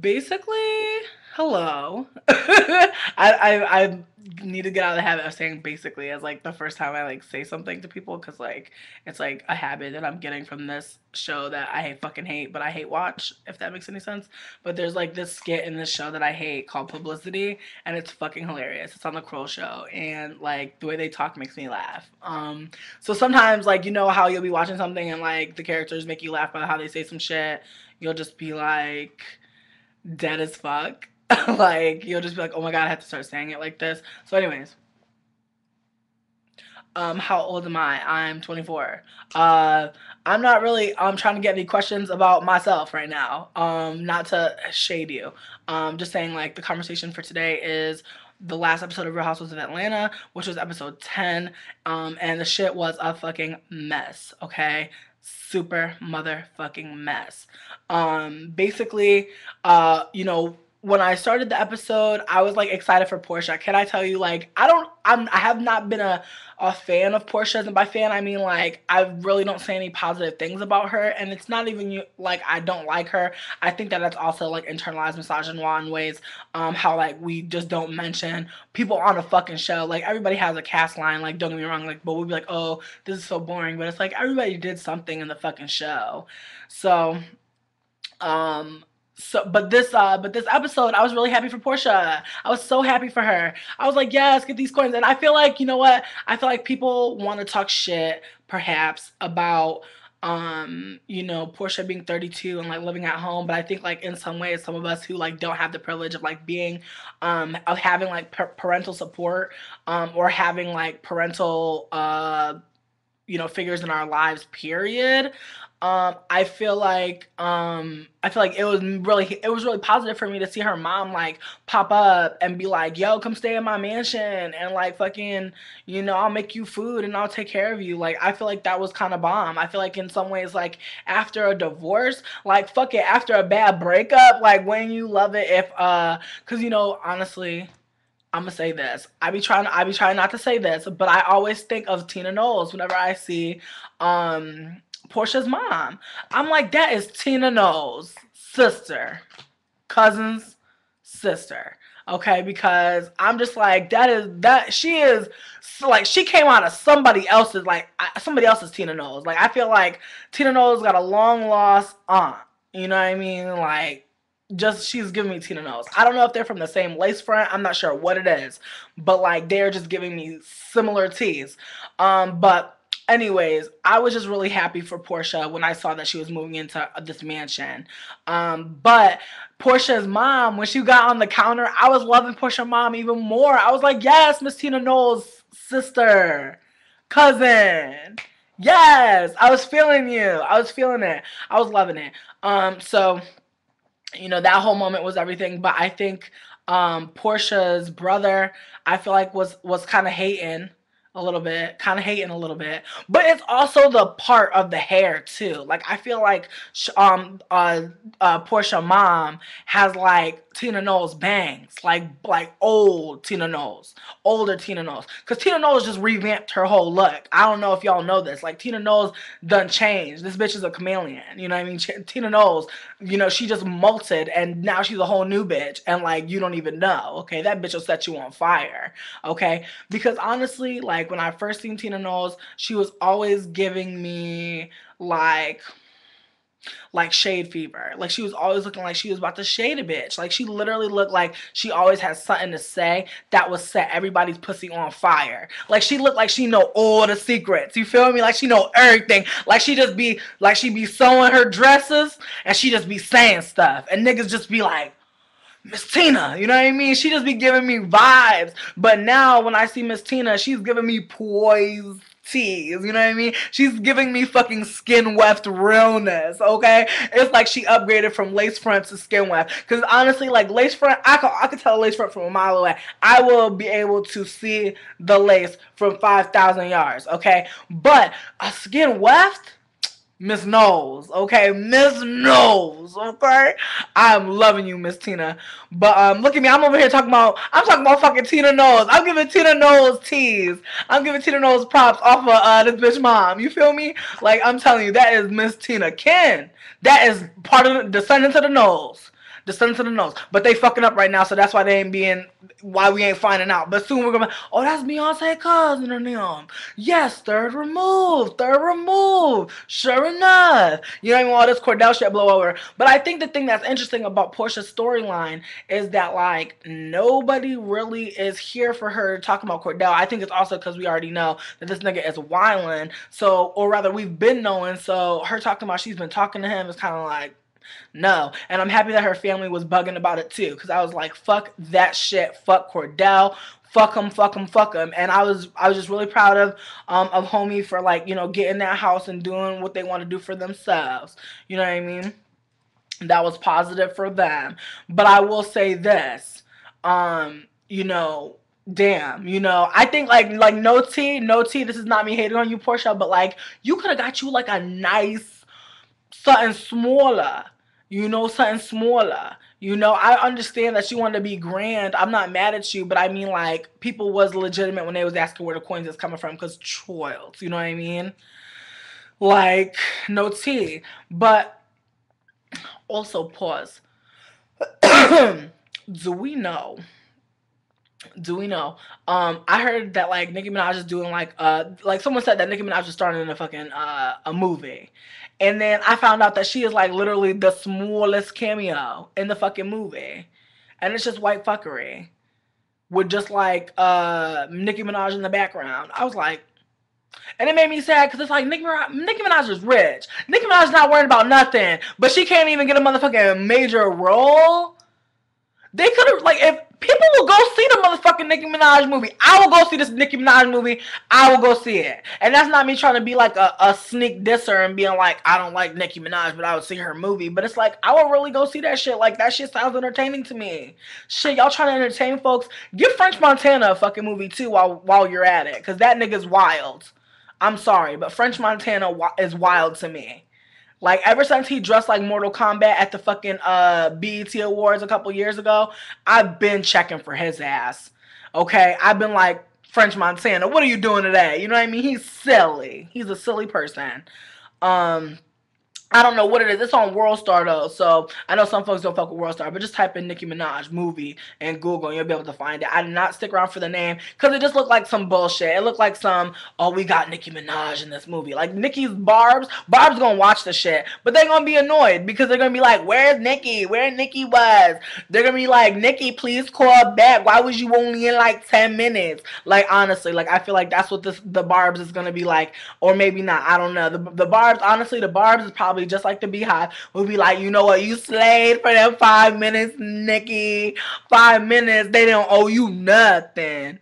Basically, hello. I need to get out of the habit of saying basically as like the first time I like say something to people, because like it's like a habit that I'm getting from this show that I fucking hate, but I hate watch, if that makes any sense. But there's like this skit in this show that I hate called Publicity, and it's fucking hilarious. It's on the Kroll Show, and like the way they talk makes me laugh. So sometimes, like, you know how you'll be watching something and like the characters make you laugh by how they say some shit, you'll just be like dead as fuck. Like, you'll just be like, oh my god, I have to start saying it like this. So anyways, how old am I? I'm 24. I'm not really trying to get any questions about myself right now. Not to shade you. Just saying, like, the conversation for today is the last episode of Real Housewives of Atlanta, which was episode 10, and the shit was a fucking mess, okay? Super motherfucking mess. Basically, you know, when I started the episode, I was like excited for Portia. Can I tell you, like, I have not been a fan of Portia's, and by fan I mean like I really don't say any positive things about her, and it's not even like I don't like her. I think that that's also like internalized misogynoir in ways, how like we just don't mention people on a fucking show. Like, everybody has a cast line, like, don't get me wrong, like, but we'll be like, oh, this is so boring, but it's like everybody did something in the fucking show. So but this episode, I was really happy for Portia. I was so happy for her. I was like, yes, get these coins. And I feel like, you know what? I feel like people want to talk shit, perhaps, about, you know, Portia being 32 and like living at home. But I think, like, in some ways, some of us who like don't have the privilege of like being, of having like parental support, or having like parental, you know, figures in our lives, period. I feel like it was really positive for me to see her mom like pop up and be like, yo, come stay in my mansion, and like fucking, you know, I'll make you food and I'll take care of you. Like, I feel like that was kind of bomb. I feel like in some ways, like, after a divorce, like, fuck it, after a bad breakup, like, when you love it, if, 'cause, you know, honestly, I'm gonna say this. I be trying not to say this, but I always think of Tina Knowles whenever I see, Portia's mom. I'm like, that is Tina Knowles' sister, cousin's sister. Okay, because I'm just like, she is like, she came out of somebody else's, like, somebody else's Tina Knowles. Like, I feel like Tina Knowles got a long lost aunt. You know what I mean? Like, just, she's giving me Tina Knowles. I don't know if they're from the same lace front. I'm not sure what it is, but like, they're just giving me similar teas. But anyways, I was just really happy for Portia when I saw that she was moving into this mansion. But Portia's mom, when she got on the counter, I was loving Portia's mom even more. I was like, yes, Miss Tina Knowles' sister, cousin. Yes, I was feeling you. I was feeling it. I was loving it. So, you know, that whole moment was everything. But I think Portia's brother, I feel like was kind of hating a little bit, but it's also the part of the hair too. Like, I feel like Portia mom has like Tina Knowles bangs, like old Tina Knowles, older Tina Knowles, because Tina Knowles just revamped her whole look. I don't know if y'all know this, like, Tina Knowles done changed. This bitch is a chameleon, you know what I mean? Tina Knowles, you know, she just molted, and now she's a whole new bitch, and like, you don't even know. Okay, that bitch will set you on fire. Okay, because honestly, like, when I first seen Tina Knowles, she was always giving me like shade fever. Like, she was always looking like she was about to shade a bitch. Like, she literally looked like she always had something to say that would set everybody's pussy on fire. Like, she looked like she know all the secrets. You feel me? Like, she know everything. Like, she just be like, she be sewing her dresses, and she just be saying stuff, and niggas just be like, Miss Tina, you know what I mean? She just be giving me vibes. But now when I see Miss Tina, she's giving me poise tease, you know what I mean? She's giving me fucking skin weft realness, okay? It's like she upgraded from lace front to skin weft. Because honestly, like, lace front, I could tell a lace front from a mile away. I will be able to see the lace from 5,000 yards, okay? But a skin weft? Miss Knowles, okay? Miss Knowles, okay? I'm loving you, Miss Tina. But look at me. I'm over here talking about fucking Tina Knowles. I'm giving Tina Knowles teas. I'm giving Tina Knowles props off of this bitch mom. You feel me? Like, I'm telling you, that is Miss Tina Ken. That is part of the descendants of the Knowles. the sun to the nose. But they fucking up right now, so that's why they ain't being, why we ain't finding out. But soon we're gonna be, oh, that's Beyonce cousin or them. Yes, third remove. Sure enough. You know what I mean? All this Cordell shit blow over. But I think the thing that's interesting about Portia's storyline is that, like, nobody really is here for her talking about Cordell. I think it's also because we already know that this nigga is wildin'. So, or rather, we've been knowing. So her talking about she's been talking to him is kind of like, no. And I'm happy that her family was bugging about it too, because I was like, fuck that shit, fuck Cordell, fuck him, fuck him, fuck him. And I was just really proud of homie for, like, you know, getting that house and doing what they want to do for themselves. You know what I mean? That was positive for them. But I will say this, you know, damn, you know, I think, like no tea, this is not me hating on you, Portia, but, like, you could have got you, like, a nice something smaller, you know, something smaller. You know, I understand that you want to be grand. I'm not mad at you, but I mean, like, people was legitimate when they was asking where the coins is coming from, because choils, you know what I mean? Like, no tea. But also, pause. Do we know? I heard that, like, Nicki Minaj is doing, like someone said that Nicki Minaj is starting in a fucking a movie, and then I found out that she is, like, literally the smallest cameo in the fucking movie, and it's just white fuckery with just, like, Nicki Minaj in the background. I was like, and it made me sad, because it's like, Nicki Minaj is rich. Nicki Minaj is not worried about nothing, but she can't even get a motherfucking major role. They could have, like, if people will go see the motherfucking Nicki Minaj movie. I will go see this Nicki Minaj movie. I will go see it. And that's not me trying to be like a sneak disser and being like, I don't like Nicki Minaj, but I would see her movie. But it's like, I will really go see that shit. Like, that shit sounds entertaining to me. Shit, y'all trying to entertain folks? Give French Montana a fucking movie too while you're at it. Because that nigga's wild. I'm sorry, but French Montana is wild to me. Like, ever since he dressed like Mortal Kombat at the fucking BET Awards a couple years ago, I've been checking for his ass, okay? I've been like, French Montana, what are you doing today? You know what I mean? He's silly. He's a silly person. I don't know what it is. It's on Worldstar, though, so I know some folks don't fuck with Worldstar, but just type in Nicki Minaj movie and Google, and you'll be able to find it. I did not stick around for the name, because it just looked like some bullshit. It looked like some, oh, we got Nicki Minaj in this movie. Like, Nicki's Barb's gonna watch the shit, but they're gonna be annoyed, because they're gonna be like, where's Nicki? Where Nicki was? They're gonna be like, Nicki, please call back. Why was you only in, like, 10 minutes? Like, honestly, like, I feel like that's what the Barb's is gonna be like, or maybe not. I don't know. The Barb's, honestly, the Barb's is probably just like the Beehive, we'll be like, you know what, you slayed for them 5 minutes, Nicki. 5 minutes, they don't owe you nothing.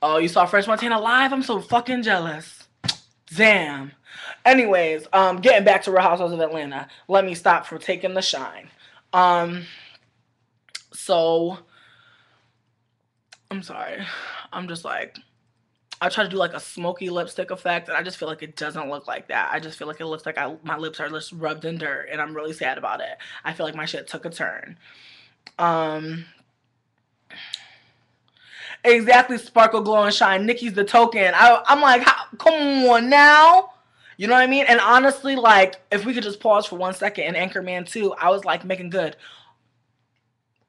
Oh, you saw French Montana live? I'm so fucking jealous. Damn. Anyways, getting back to Real Housewives of Atlanta. Let me stop from taking the shine. So, I'm sorry. I'm just like, I try to do, like, a smoky lipstick effect, and I just feel like it doesn't look like that. I just feel like it looks like my lips are just rubbed in dirt, and I'm really sad about it. I feel like my shit took a turn. Exactly, sparkle, glow, and shine. Nicki's the token. I'm like, come on now. You know what I mean? And honestly, like, if we could just pause for 1 second, in Anchorman 2, I was, like, making good.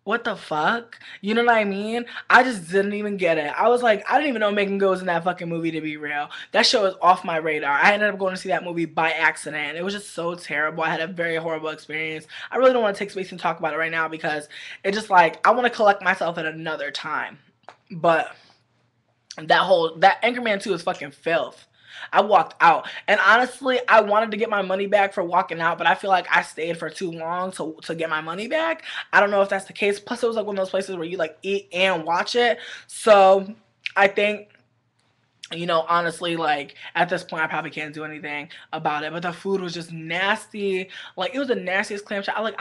What the fuck? You know what I mean? I just didn't even get it. I was like, I didn't even know Megan Good was in that fucking movie, to be real. That show is off my radar. I ended up going to see that movie by accident. It was just so terrible. I had a very horrible experience. I really don't want to take space and talk about it right now, because it's just like, I want to collect myself at another time. But that Anchorman 2 is fucking filth. I walked out, and honestly, I wanted to get my money back for walking out, but I feel like I stayed for too long to get my money back. I don't know if that's the case. Plus, it was like one of those places where you, like, eat and watch it. So I think, you know, honestly, like, at this point, I probably can't do anything about it. But the food was just nasty. Like, it was the nastiest clam chowder. I was like,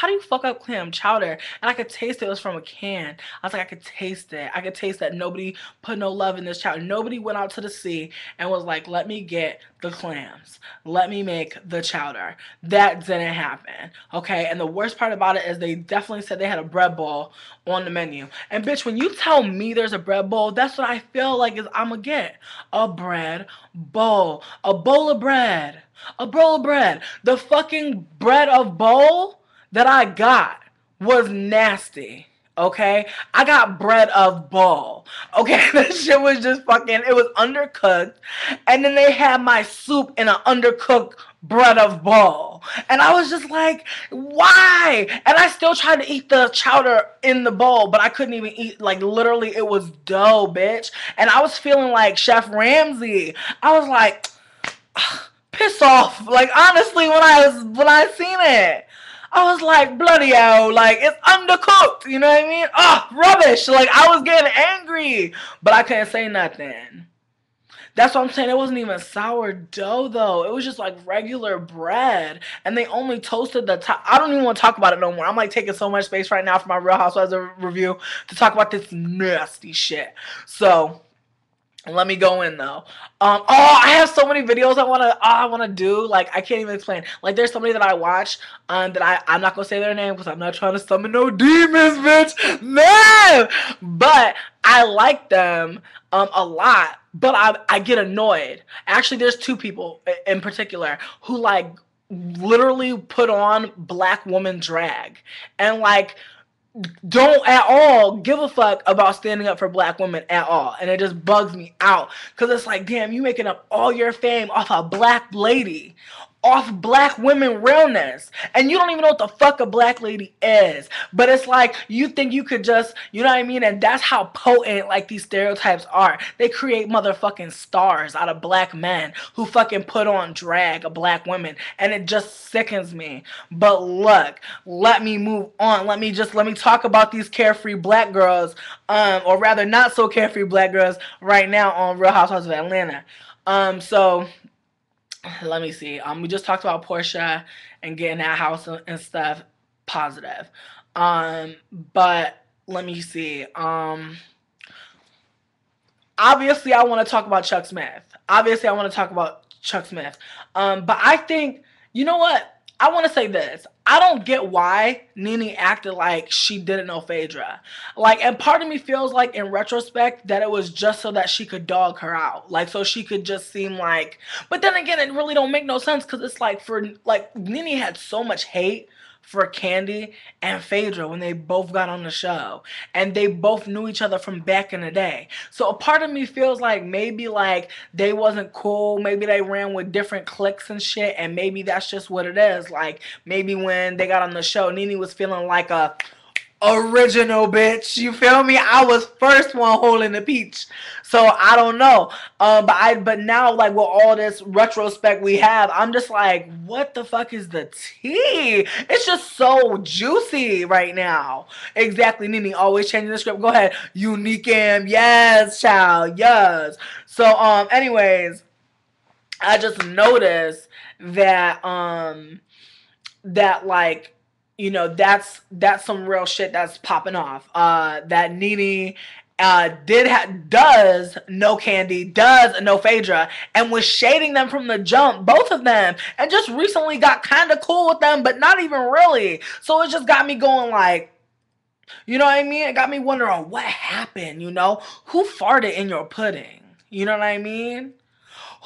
how do you fuck up clam chowder? And I could taste it. It was from a can. I was like, I could taste it. I could taste that nobody put no love in this chowder. Nobody went out to the sea and was like, let me get the clams. Let me make the chowder. That didn't happen. Okay? And the worst part about it is they definitely said they had a bread bowl on the menu. And, bitch, when you tell me there's a bread bowl, that's what I feel like is I'm going to get. A bread bowl. A bowl of bread. A bowl of bread. The fucking bread of bowl? that I got was nasty. Okay, I got bread of ball. Okay, this shit was just fucking, it was undercooked. And then they had my soup in an undercooked bread of ball. And I was just like, why? And I still tried to eat the chowder in the bowl, but I couldn't even eat, like, literally, it was dough, bitch. And I was feeling like Chef Ramsay. I was like, piss off. Like, honestly, when I seen it, I was like, bloody hell, like, it's undercooked, you know what I mean? Oh, rubbish, like, I was getting angry, but I couldn't say nothing. That's what I'm saying, it wasn't even sourdough, though. It was just, like, regular bread, and they only toasted the top. I don't even want to talk about it no more. I'm, like, taking so much space right now for my Real Housewives review to talk about this nasty shit. So let me go in though. Oh, I have so many videos I wanna do. Like, I can't even explain. Like, there's somebody that I watch, that I'm not gonna say their name because I'm not trying to summon no demons, bitch. No, but I like them a lot. But I get annoyed. Actually, there's two people in particular who like literally put on black woman drag and like don't at all give a fuck about standing up for black women at all, and it just bugs me out because it's like, damn, you making up all your fame off a black lady, off black women realness, and you don't even know what the fuck a black lady is, but it's like you think you could just, you know what I mean? And that's how potent like these stereotypes are. They create motherfucking stars out of black men who fucking put on drag of black women, and it just sickens me. But look, let me move on. Let me talk about these carefree black girls, or rather not so carefree black girls right now on Real Housewives of Atlanta. So let me see. We just talked about Portia and getting that house and stuff positive. But let me see. Obviously, I want to talk about Chuck Smith. Obviously, I want to talk about Chuck Smith. But I think, you know what? I want to say this. I don't get why NeNe acted like she didn't know Phaedra. Like, and part of me feels like in retrospect that it was just so that she could dog her out. Like, so she could just seem like, but then again, it really don't make no sense because it's like for, like, NeNe had so much hate for Kandi and Phaedra when they both got on the show. And they both knew each other from back in the day. So a part of me feels like maybe like they wasn't cool. Maybe they ran with different cliques and shit. And maybe that's just what it is. Like maybe when they got on the show, NeNe was feeling like a original bitch. You feel me? I was first one holding the peach. So I don't know. But now like with all this retrospect we have, I'm just like, what the fuck is the tea? It's just so juicy right now. Exactly, NeNe always changing the script. Go ahead. Unique him. Yes, child. Yes. So anyways, I just noticed that that like, you know, that's some real shit that's popping off. That NeNe does know Kandi, does know Phaedra, and was shading them from the jump, both of them, and just recently got kind of cool with them, but not even really. So it just got me going like, you know what I mean? It got me wondering what happened, you know? Who farted in your pudding? You know what I mean?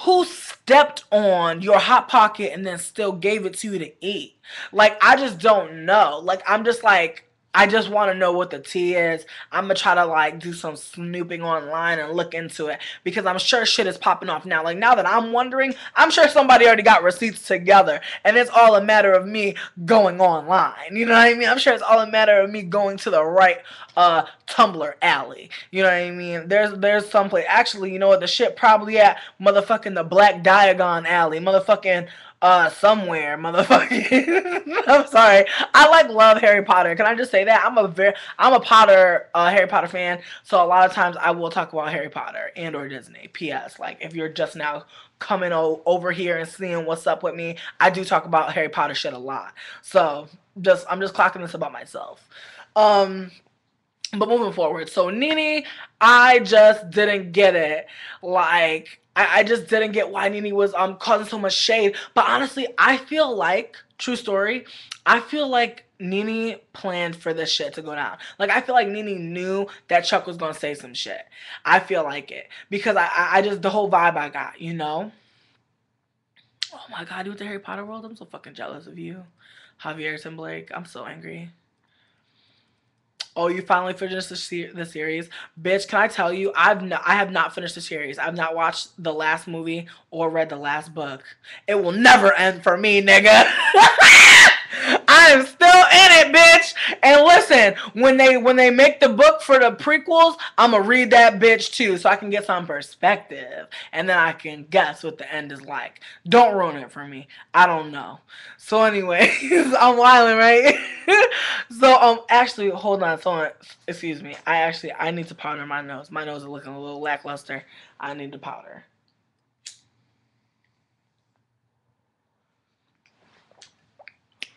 Who stepped on your Hot Pocket and then still gave it to you to eat? Like, I just don't know. Like, I'm just like, I just want to know what the tea is. I'm going to try to, like, do some snooping online and look into it. Because I'm sure shit is popping off now. Like, now that I'm wondering, I'm sure somebody already got receipts together. And it's all a matter of me going online. You know what I mean? I'm sure it's all a matter of me going to the right Tumblr alley. You know what I mean? There's some place. Actually, you know what? The shit probably at motherfucking the Black Diagon alley. Motherfucking somewhere, motherfucking. I'm sorry. I like love Harry Potter. Can I just say that? I'm a Potter, Harry Potter fan. So a lot of times I will talk about Harry Potter and or Disney. P.S. Like if you're just now coming over here and seeing what's up with me, I do talk about Harry Potter shit a lot. So I'm just clocking this about myself. But moving forward. So NeNe, I just didn't get it. Like, I just didn't get why NeNe was causing so much shade. But honestly, I feel like, true story, I feel like NeNe planned for this shit to go down. Like, I feel like NeNe knew that Chuck was going to say some shit. I feel like it. Because I just, the whole vibe I got, you know? Oh my God, you with the Harry Potter world? I'm so fucking jealous of you. Javier Timberlake. I'm so angry. Oh, you finally finished the series? Bitch, can I tell you, I have not finished the series. I've not watched the last movie or read the last book. It will never end for me, nigga. I am still in it, bitch. And listen, when they make the book for the prequels, I'm going to read that bitch too so I can get some perspective. And then I can guess what the end is like. Don't ruin it for me. I don't know. So anyway, I'm wilding, right? So, actually, hold on. So, excuse me. I need to powder my nose. My nose is looking a little lackluster. I need to powder.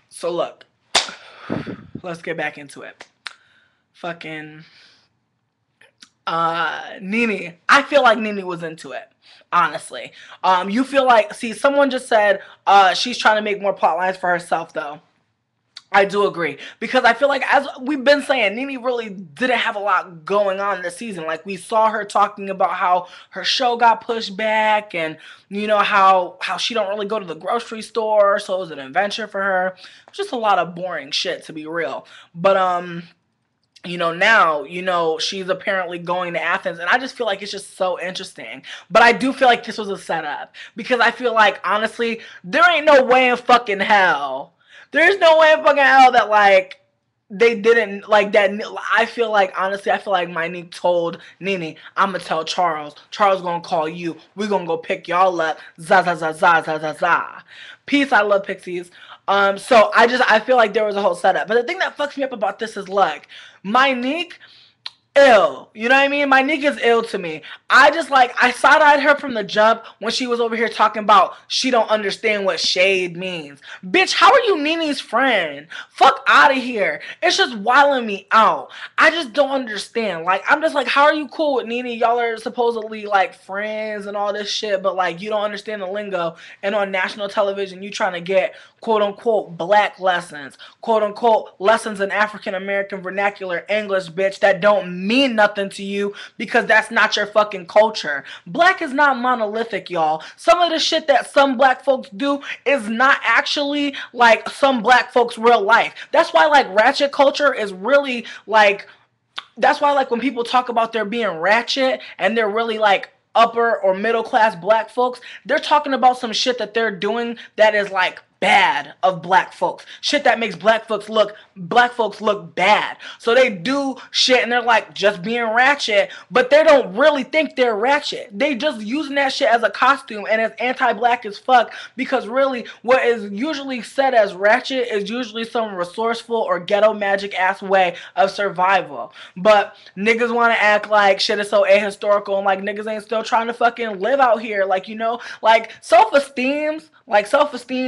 So look, let's get back into it. Fucking Nene. I feel like Nene was into it, honestly. You feel like, see, someone just said she's trying to make more plot lines for herself, though. I do agree, because I feel like, as we've been saying, Nene really didn't have a lot going on this season. Like, we saw her talking about how her show got pushed back and, you know, how she don't really go to the grocery store, so it was an adventure for her. Just a lot of boring shit, to be real. But, you know, now, you know, she's apparently going to Athens, and I just feel like it's just so interesting. But I do feel like this was a setup, because I feel like, honestly, there ain't no way in fucking hell. There's no way in fucking hell that, like, they didn't, like, that, I feel like, honestly, I feel like Monique told Nene, I'm going to tell Charles. Charles going to call you. We're going to go pick y'all up. Za, za, za, za, za, za, za. Peace, I love pixies. So, I feel like there was a whole setup. But the thing that fucks me up about this is, like, Monique ill, you know what I mean? My nigga's ill to me. I just, like, I side-eyed her from the jump when she was over here talking about she don't understand what shade means. Bitch, how are you Nene's friend? Fuck out of here. It's just wilding me out. I just don't understand. Like, I'm just like, how are you cool with Nene? Y'all are supposedly, like, friends and all this shit, but, like, you don't understand the lingo, and on national television, you trying to get, quote-unquote, black lessons, quote-unquote, lessons in African-American vernacular English, bitch, that don't mean nothing to you because that's not your fucking culture. Black is not monolithic, y'all. Some of the shit that some black folks do is not actually like some black folks' real life. That's why, like, ratchet culture is really like, that's why, like, when people talk about there being ratchet and they're really like upper or middle class black folks, they're talking about some shit that they're doing that is like bad of black folks. Shit that makes black folks look bad. So they do shit and they're like just being ratchet, but they don't really think they're ratchet. They just using that shit as a costume and as anti-black as fuck, because really what is usually said as ratchet is usually some resourceful or ghetto magic ass way of survival. But niggas want to act like shit is so ahistorical and like niggas ain't still trying to fucking live out here. Like, you know, like self-esteem,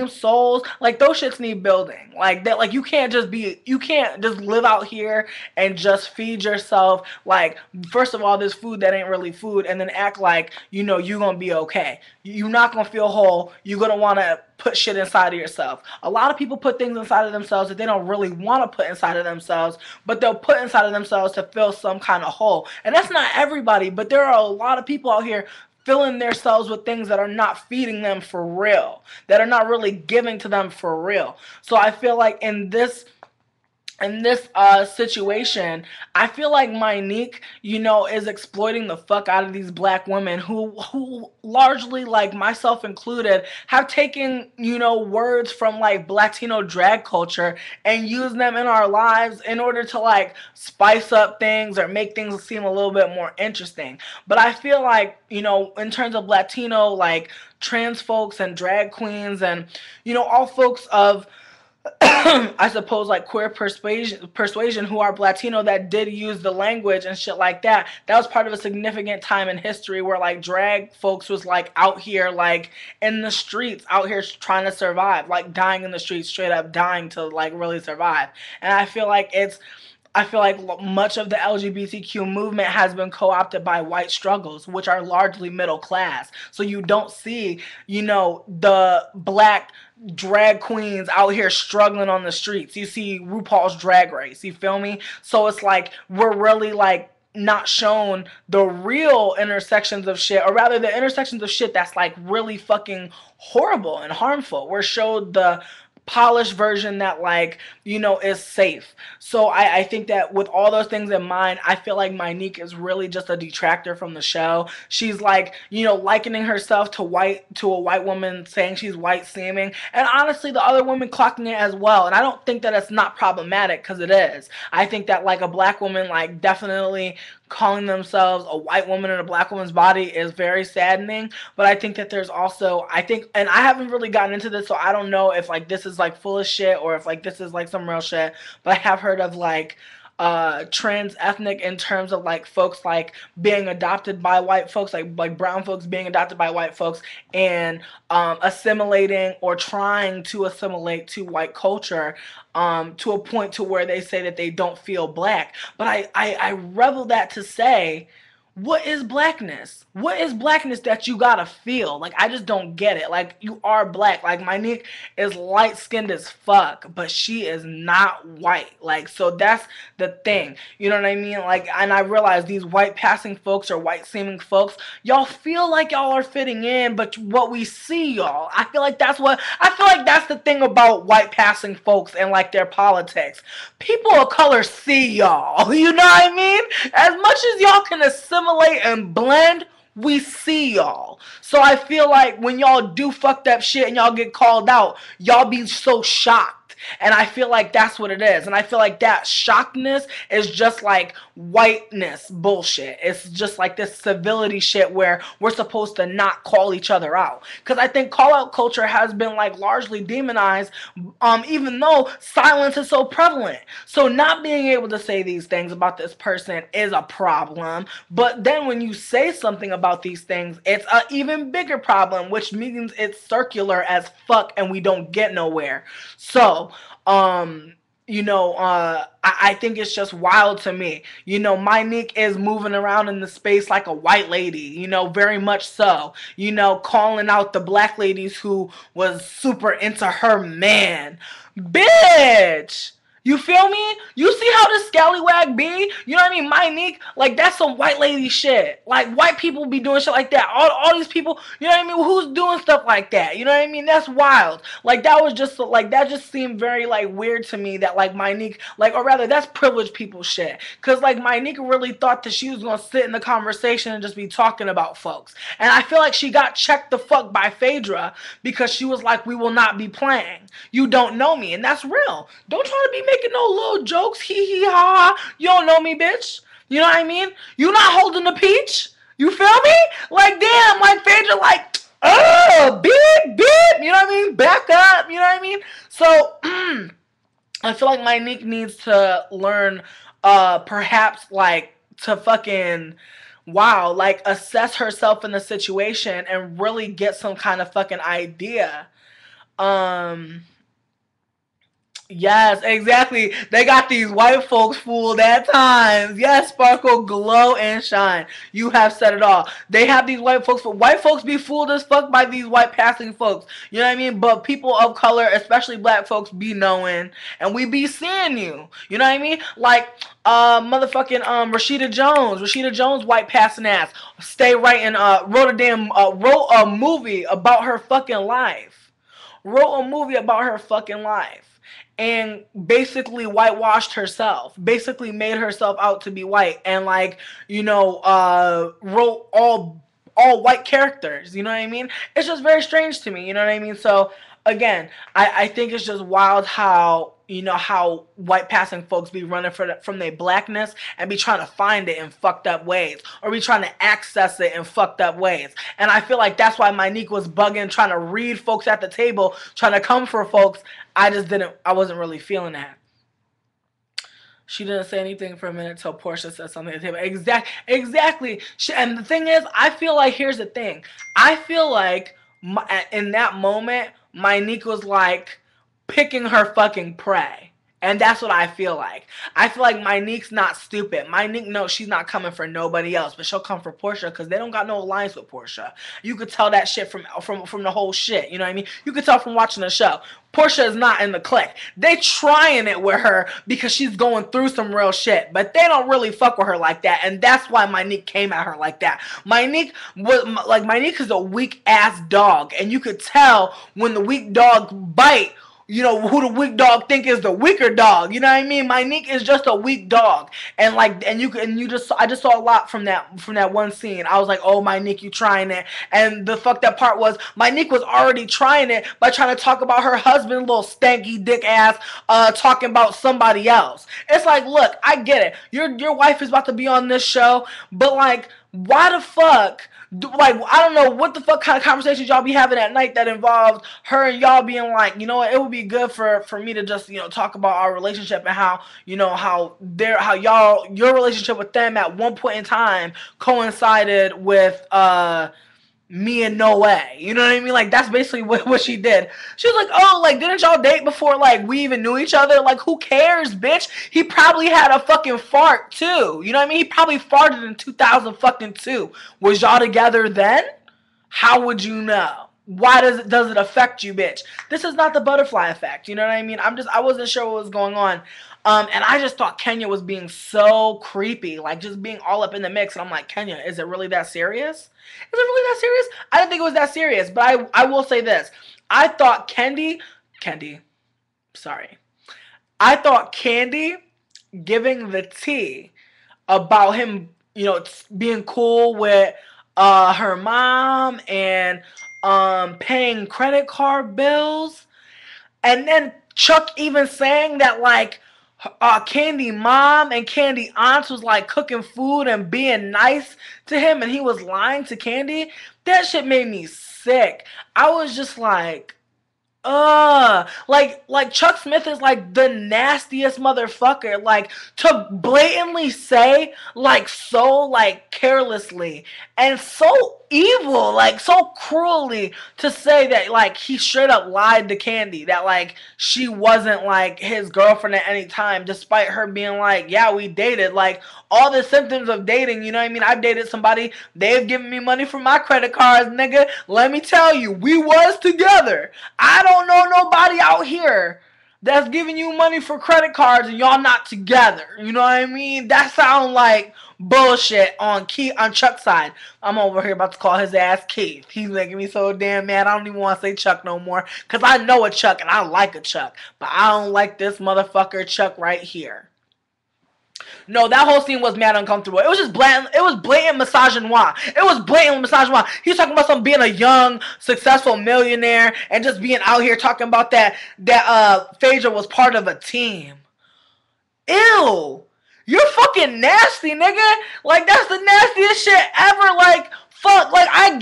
soul, like, those shits need building. Like that, like, you can't just live out here and just feed yourself, like, first of all, this food that ain't really food, and then act like, you know, you're gonna be okay. You're not gonna feel whole. You're gonna wanna put shit inside of yourself. A lot of people put things inside of themselves that they don't really want to put inside of themselves, but they'll put inside of themselves to fill some kind of hole. And that's not everybody, but there are a lot of people out here filling themselves with things that are not feeding them for real, that are not really giving to them for real. So I feel like in this situation, I feel like Monique, you know, is exploiting the fuck out of these black women who largely, like, myself included, have taken, you know, words from, like, Latino drag culture and used them in our lives in order to, like, spice up things or make things seem a little bit more interesting. But I feel like, you know, in terms of Latino, like, trans folks and drag queens and, you know, all folks of I suppose, like, queer persuasion who are Latino that did use the language and shit like that. That was part of a significant time in history where, like, drag folks was, like, out here, like, in the streets, out here trying to survive, like, dying in the streets, straight up dying to, like, really survive. And I feel like much of the LGBTQ movement has been co-opted by white struggles, which are largely middle class. So you don't see, you know, the black drag queens out here struggling on the streets. You see RuPaul's Drag Race, you feel me? So it's like we're really, like, not shown the real intersections of shit, or rather the intersections of shit that's, like, really fucking horrible and harmful. We're showed the polished version that, like, you know, is safe. So I think that with all those things in mind, I feel like Monique is really just a detractor from the show. She's like, you know, likening herself to a white woman, saying she's white seeming, and honestly the other women clocking it as well. And I don't think that it's not problematic, because it is. I think that, like, a black woman, like, definitely calling themselves a white woman in a black woman's body is very saddening. But I think that there's also, and I haven't really gotten into this, so I don't know if, like, this is, like, full of shit or if, like, this is, like, some real shit, but I have heard of, like, trans ethnic in terms of, like, folks, like, being adopted by white folks, like brown folks being adopted by white folks and assimilating or trying to assimilate to white culture to a point to where they say that they don't feel black. But I revel that to say, what is blackness? What is blackness that you gotta feel? Like, I just don't get it. Like, you are black. Like, Monique is light-skinned as fuck, but she is not white. Like, so that's the thing. You know what I mean? Like, and I realize these white-passing folks or white-seeming folks, y'all feel like y'all are fitting in, but what we see, y'all, I feel like that's the thing about white-passing folks and, like, their politics. People of color see y'all. You know what I mean? As much as y'all can assimilate and blend, we see y'all. So I feel like when y'all do fucked up shit and y'all get called out, y'all be so shocked. And I feel like that's what it is. And I feel like that shockness is just like whiteness bullshit. It's just like this civility shit where we're supposed to not call each other out. Because I think call out culture has been, like, largely demonized, even though silence is so prevalent. So not being able to say these things about this person is a problem. But then when you say something about these things, it's an even bigger problem, which means it's circular as fuck and we don't get nowhere. So, you know, I think it's just wild to me. You know, Monique is moving around in the space like a white lady, you know, very much so. You know, calling out the black ladies who was super into her man. Bitch! You feel me? You see how this scallywag be? You know what I mean? Monique, like, that's some white lady shit. Like, white people be doing shit like that. All these people, you know what I mean? Who's doing stuff like that? You know what I mean? That's wild. Like, that was just, like, that just seemed very, like, weird to me that, like, Monique, like, or rather, that's privileged people shit. Because, like, Monique really thought that she was going to sit in the conversation and just be talking about folks. And I feel like she got checked the fuck by Phaedra because she was like, we will not be playing. You don't know me. And that's real. Don't try to be making no little jokes, hee hee ha ha. You don't know me, bitch. You know what I mean? You not holding the peach. You feel me? Like, damn, like, Phaedra, like, oh, beep, beep. You know what I mean? Back up. You know what I mean? So, I feel like Monique needs to learn, perhaps, like, to fucking... wow, like, assess herself in the situation and really get some kind of fucking idea. Yes, exactly. They got these white folks fooled at times. Yes, Sparkle, glow and shine. You have said it all. They have these white folks. White folks be fooled as fuck by these white passing folks. You know what I mean? But people of color, especially black folks, be knowing. And we be seeing you. You know what I mean? Like, motherfucking, Rashida Jones. Rashida Jones, white passing ass. Stay right and, wrote a movie about her fucking life. Wrote a movie about her fucking life. And basically whitewashed herself, basically made herself out to be white, and, like, you know, wrote all white characters. You know what I mean? It's just very strange to me. You know what I mean? So again, I think it's just wild how, you know, how white passing folks be running from their blackness and be trying to find it in fucked up ways, or be trying to access it in fucked up ways. And I feel like that's why Monique was bugging, trying to read folks at the table, trying to come for folks. I wasn't really feeling that. She didn't say anything for a minute till Portia said something at the table. Exactly. And the thing is, I feel like, here's the thing. I feel like in that moment, Monique was, like, picking her fucking prey. And that's what I feel like. I feel like Monique's not stupid. Monique knows she's not coming for nobody else, but she'll come for Portia because they don't got no alliance with Portia. You could tell that shit from the whole shit. You know what I mean? You could tell from watching the show. Portia is not in the clique. They trying it with her because she's going through some real shit, but they don't really fuck with her like that, and that's why Monique came at her like that. Monique is a weak ass dog, and you could tell when the weak dog bite you know, who the weak dog think is the weaker dog. You know what I mean? Monique is just a weak dog. And like, I just saw a lot from that one scene. I was like, oh, Monique, you trying it. And the fucked up part was Monique was already trying it by trying to talk about her husband, little stanky dick ass, talking about somebody else. It's like, look, I get it. Your wife is about to be on this show, but like, why the fuck? Like, I don't know what the fuck kind of conversations y'all be having at night that involved her and y'all being like, you know what, it would be good for me to just, you know, talk about our relationship and how, you know, how your relationship with them at one point in time coincided with me and No Way. You know what I mean? Like, that's basically what she did. She was like, oh, like, didn't y'all date before, like, we even knew each other? Like, who cares, bitch? He probably had a fucking fart, too. You know what I mean? He probably farted in 2002. Was y'all together then? How would you know? Why does it affect you, bitch? This is not the butterfly effect. You know what I mean? I wasn't sure what was going on. And I just thought Kenya was being so creepy, like just being all up in the mix. And I'm like, Kenya, is it really that serious? Is it really that serious? I didn't think it was that serious, but I will say this. I thought Candy giving the tea about him, you know, being cool with her mom and paying credit card bills. And then Chuck even saying that, like, Candy mom and Candy aunts was like cooking food and being nice to him, and he was lying to Candy. That shit made me sick. I was just like, like Chuck Smith is like the nastiest motherfucker, like to blatantly say, like, so like carelessly and so evil, like so cruelly, to say that like he straight up lied to Candy, that like she wasn't like his girlfriend at any time, despite her being like, yeah, we dated, like all the symptoms of dating. You know what I mean? I've dated somebody, they've given me money for my credit cards, nigga. Let me tell you, we was together. I don't know nobody out here that's giving you money for credit cards and y'all not together. You know what I mean? That sound like bullshit on Chuck's side. I'm over here about to call his ass Keith. He's making me so damn mad. I don't even want to say Chuck no more, because I know a Chuck and I like a Chuck, but I don't like this motherfucker Chuck right here. No, that whole scene was mad uncomfortable. It was just blatant. It was blatant misogynoir. It was blatant misogynoir. He was talking about some being a young, successful millionaire and just being out here talking about that Phaedra was part of a team. Ew, you're fucking nasty, nigga. Like, that's the nastiest shit ever. Like, fuck. Like I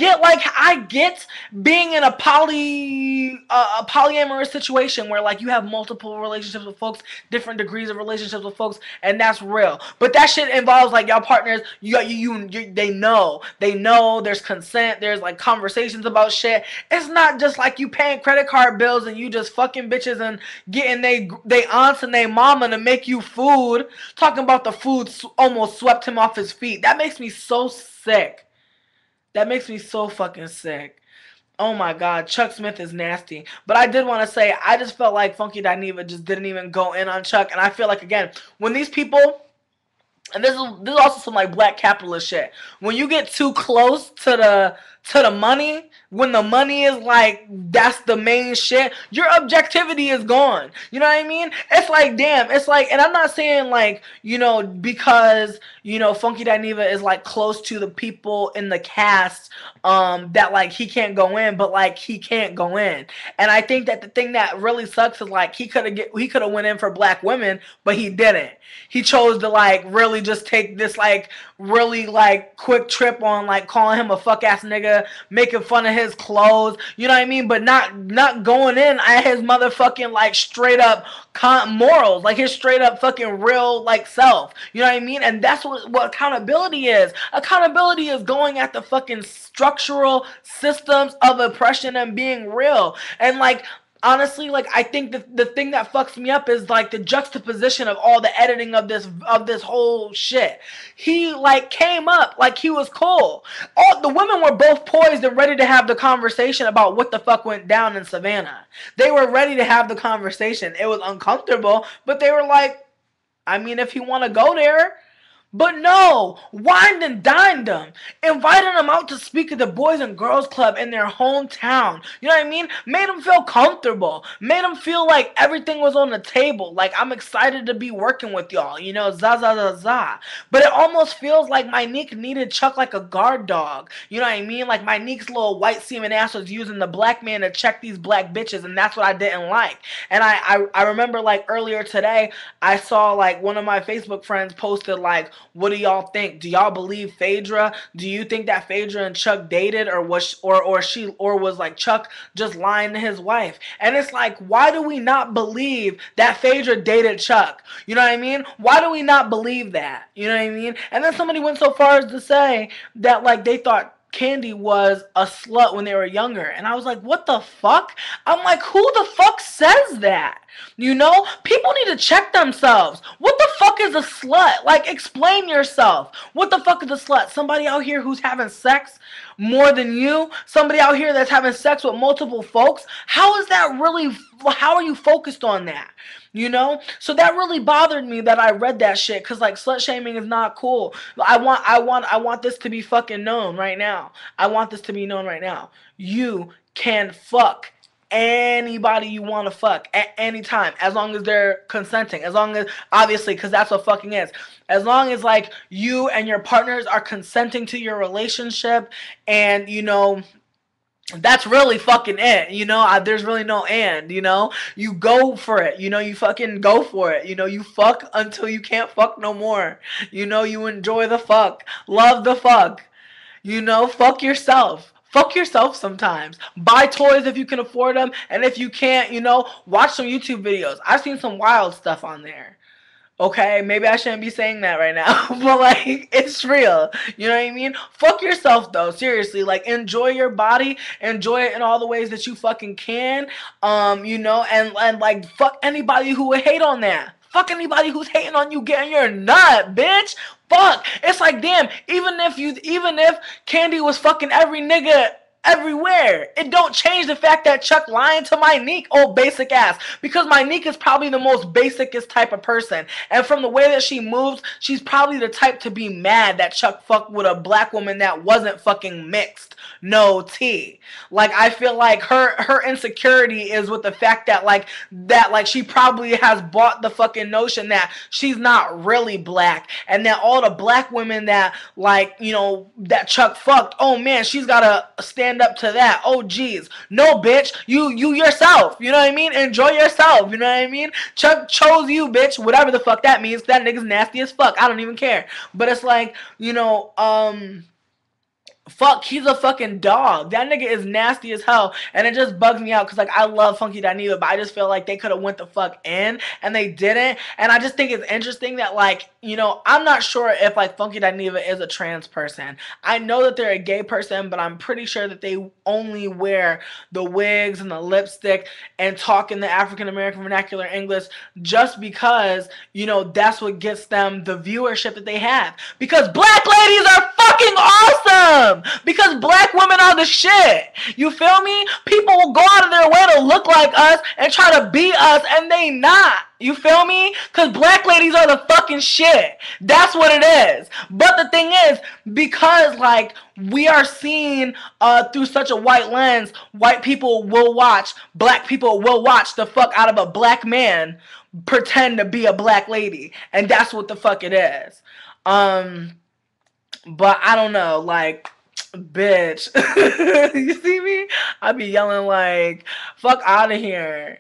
get being in a polyamorous situation where like you have multiple relationships with folks, different degrees of relationships with folks, and that's real. But that shit involves like y'all partners. They know. There's consent. There's like conversations about shit. It's not just like you paying credit card bills and you just fucking bitches and getting they aunts and they mama to make you food. Talking about the food almost swept him off his feet. That makes me so sick. That makes me so fucking sick. Oh my God, Chuck Smith is nasty. But I did want to say, I just felt like Funky Dineva just didn't even go in on Chuck. And I feel like, again, when these people, and this is also some like black capitalist shit, when you get too close to the money, when the money is like that's the main shit, your objectivity is gone. You know what I mean? It's like, damn, it's like, and I'm not saying like, you know, because, you know, Funky Dineva is like close to the people in the cast that like he can't go in, but like he can't go in. And I think that the thing that really sucks is like he could have went in for black women, but he didn't. He chose to like really just take this like really like quick trip on like calling him a fuck ass nigga, making fun of his clothes, you know what I mean, but not going in at his motherfucking like straight up morals, like his straight up fucking real like self, you know what I mean. And that's what accountability is. Accountability is going at the fucking structural systems of oppression and being real. And like, honestly, like, I think the thing that fucks me up is like the juxtaposition of all the editing of this whole shit. He like came up like he was cool. All the women were both poised and ready to have the conversation about what the fuck went down in Savannah. They were ready to have the conversation. It was uncomfortable, but they were like, I mean, if you want to go there, But no, wined and dined them, invited them out to speak at the Boys and Girls Club in their hometown. You know what I mean? Made them feel comfortable, made them feel like everything was on the table, like I'm excited to be working with y'all, you know, za za za za. But it almost feels like my Nick needed Chuck like a guard dog. You know what I mean? Like my Nick's little white semen ass was using the black man to check these black bitches, and that's what I didn't like. And I remember like earlier today, I saw like one of my Facebook friends posted like, what do y'all think? Do y'all believe Phaedra? Do you think that Phaedra and Chuck dated, or was she, or was like Chuck just lying to his wife? And it's like, why do we not believe that Phaedra dated Chuck? You know what I mean? Why do we not believe that? You know what I mean? And then somebody went so far as to say that like they thought Candy was a slut when they were younger. And I was like, what the fuck? I'm like, who the fuck says that? You know, people need to check themselves. What the fuck is a slut? Like, explain yourself. What the fuck is a slut? Somebody out here who's having sex more than you? Somebody out here that's having sex with multiple folks? How is that really, how are you focused on that? You know? So that really bothered me that I read that shit, because like slut shaming is not cool. I want this to be fucking known right now. I want this to be known right now. You can fuck anybody you want to fuck at any time, as long as they're consenting, as long as, obviously, because that's what fucking is, as long as like you and your partners are consenting to your relationship. And you know, that's really fucking it. You know, there's really no end. You know, you go for it. You know, you fucking go for it. You know, you fuck until you can't fuck no more. You know, you enjoy the fuck, love the fuck, you know, fuck yourself. Fuck yourself sometimes. Buy toys if you can afford them, and if you can't, you know, watch some YouTube videos. I've seen some wild stuff on there. Okay, maybe I shouldn't be saying that right now, but like, it's real. You know what I mean? Fuck yourself though, seriously. Like, enjoy your body, enjoy it in all the ways that you fucking can. You know, and like, fuck anybody who would hate on that. Fuck anybody who's hating on you getting your nut, bitch. Fuck. It's like, damn, even if Candy was fucking every nigga everywhere, it don't change the fact that Chuck lying to my Nick, oh basic ass, because my Nick is probably the most basicest type of person, and from the way that she moves, she's probably the type to be mad that Chuck fucked with a black woman that wasn't fucking mixed, no tea. Like, I feel like her insecurity is with the fact that like she probably has bought the fucking notion that she's not really black, and that all the black women that, like, you know, that Chuck fucked, oh man, she's gotta stand up to that. Oh geez, no bitch, you yourself. You know what I mean? Enjoy yourself. You know what I mean? Chuck chose you, bitch, whatever the fuck that means. That nigga's nasty as fuck, I don't even care. But it's like, you know, fuck, he's a fucking dog. That nigga is nasty as hell, and it just bugs me out, because like, I love Funky Dineva, but I just feel like they could have went the fuck in, and they didn't. And I just think it's interesting that, like, you know, I'm not sure if like Funky Dineva is a trans person. I know that they're a gay person, but I'm pretty sure that they only wear the wigs and the lipstick and talk in the African American vernacular English, just because, you know, that's what gets them the viewership that they have, because black ladies are fucking awesome. Because black women are the shit. You feel me? People will go out of their way to look like us and try to be us, and they not. You feel me? Because black ladies are the fucking shit. That's what it is. But the thing is, because like, we are seen through such a white lens, white people will watch, black people will watch the fuck out of a black man pretend to be a black lady. And that's what the fuck it is. But I don't know, like, bitch, you see me? I be yelling like, fuck out of here.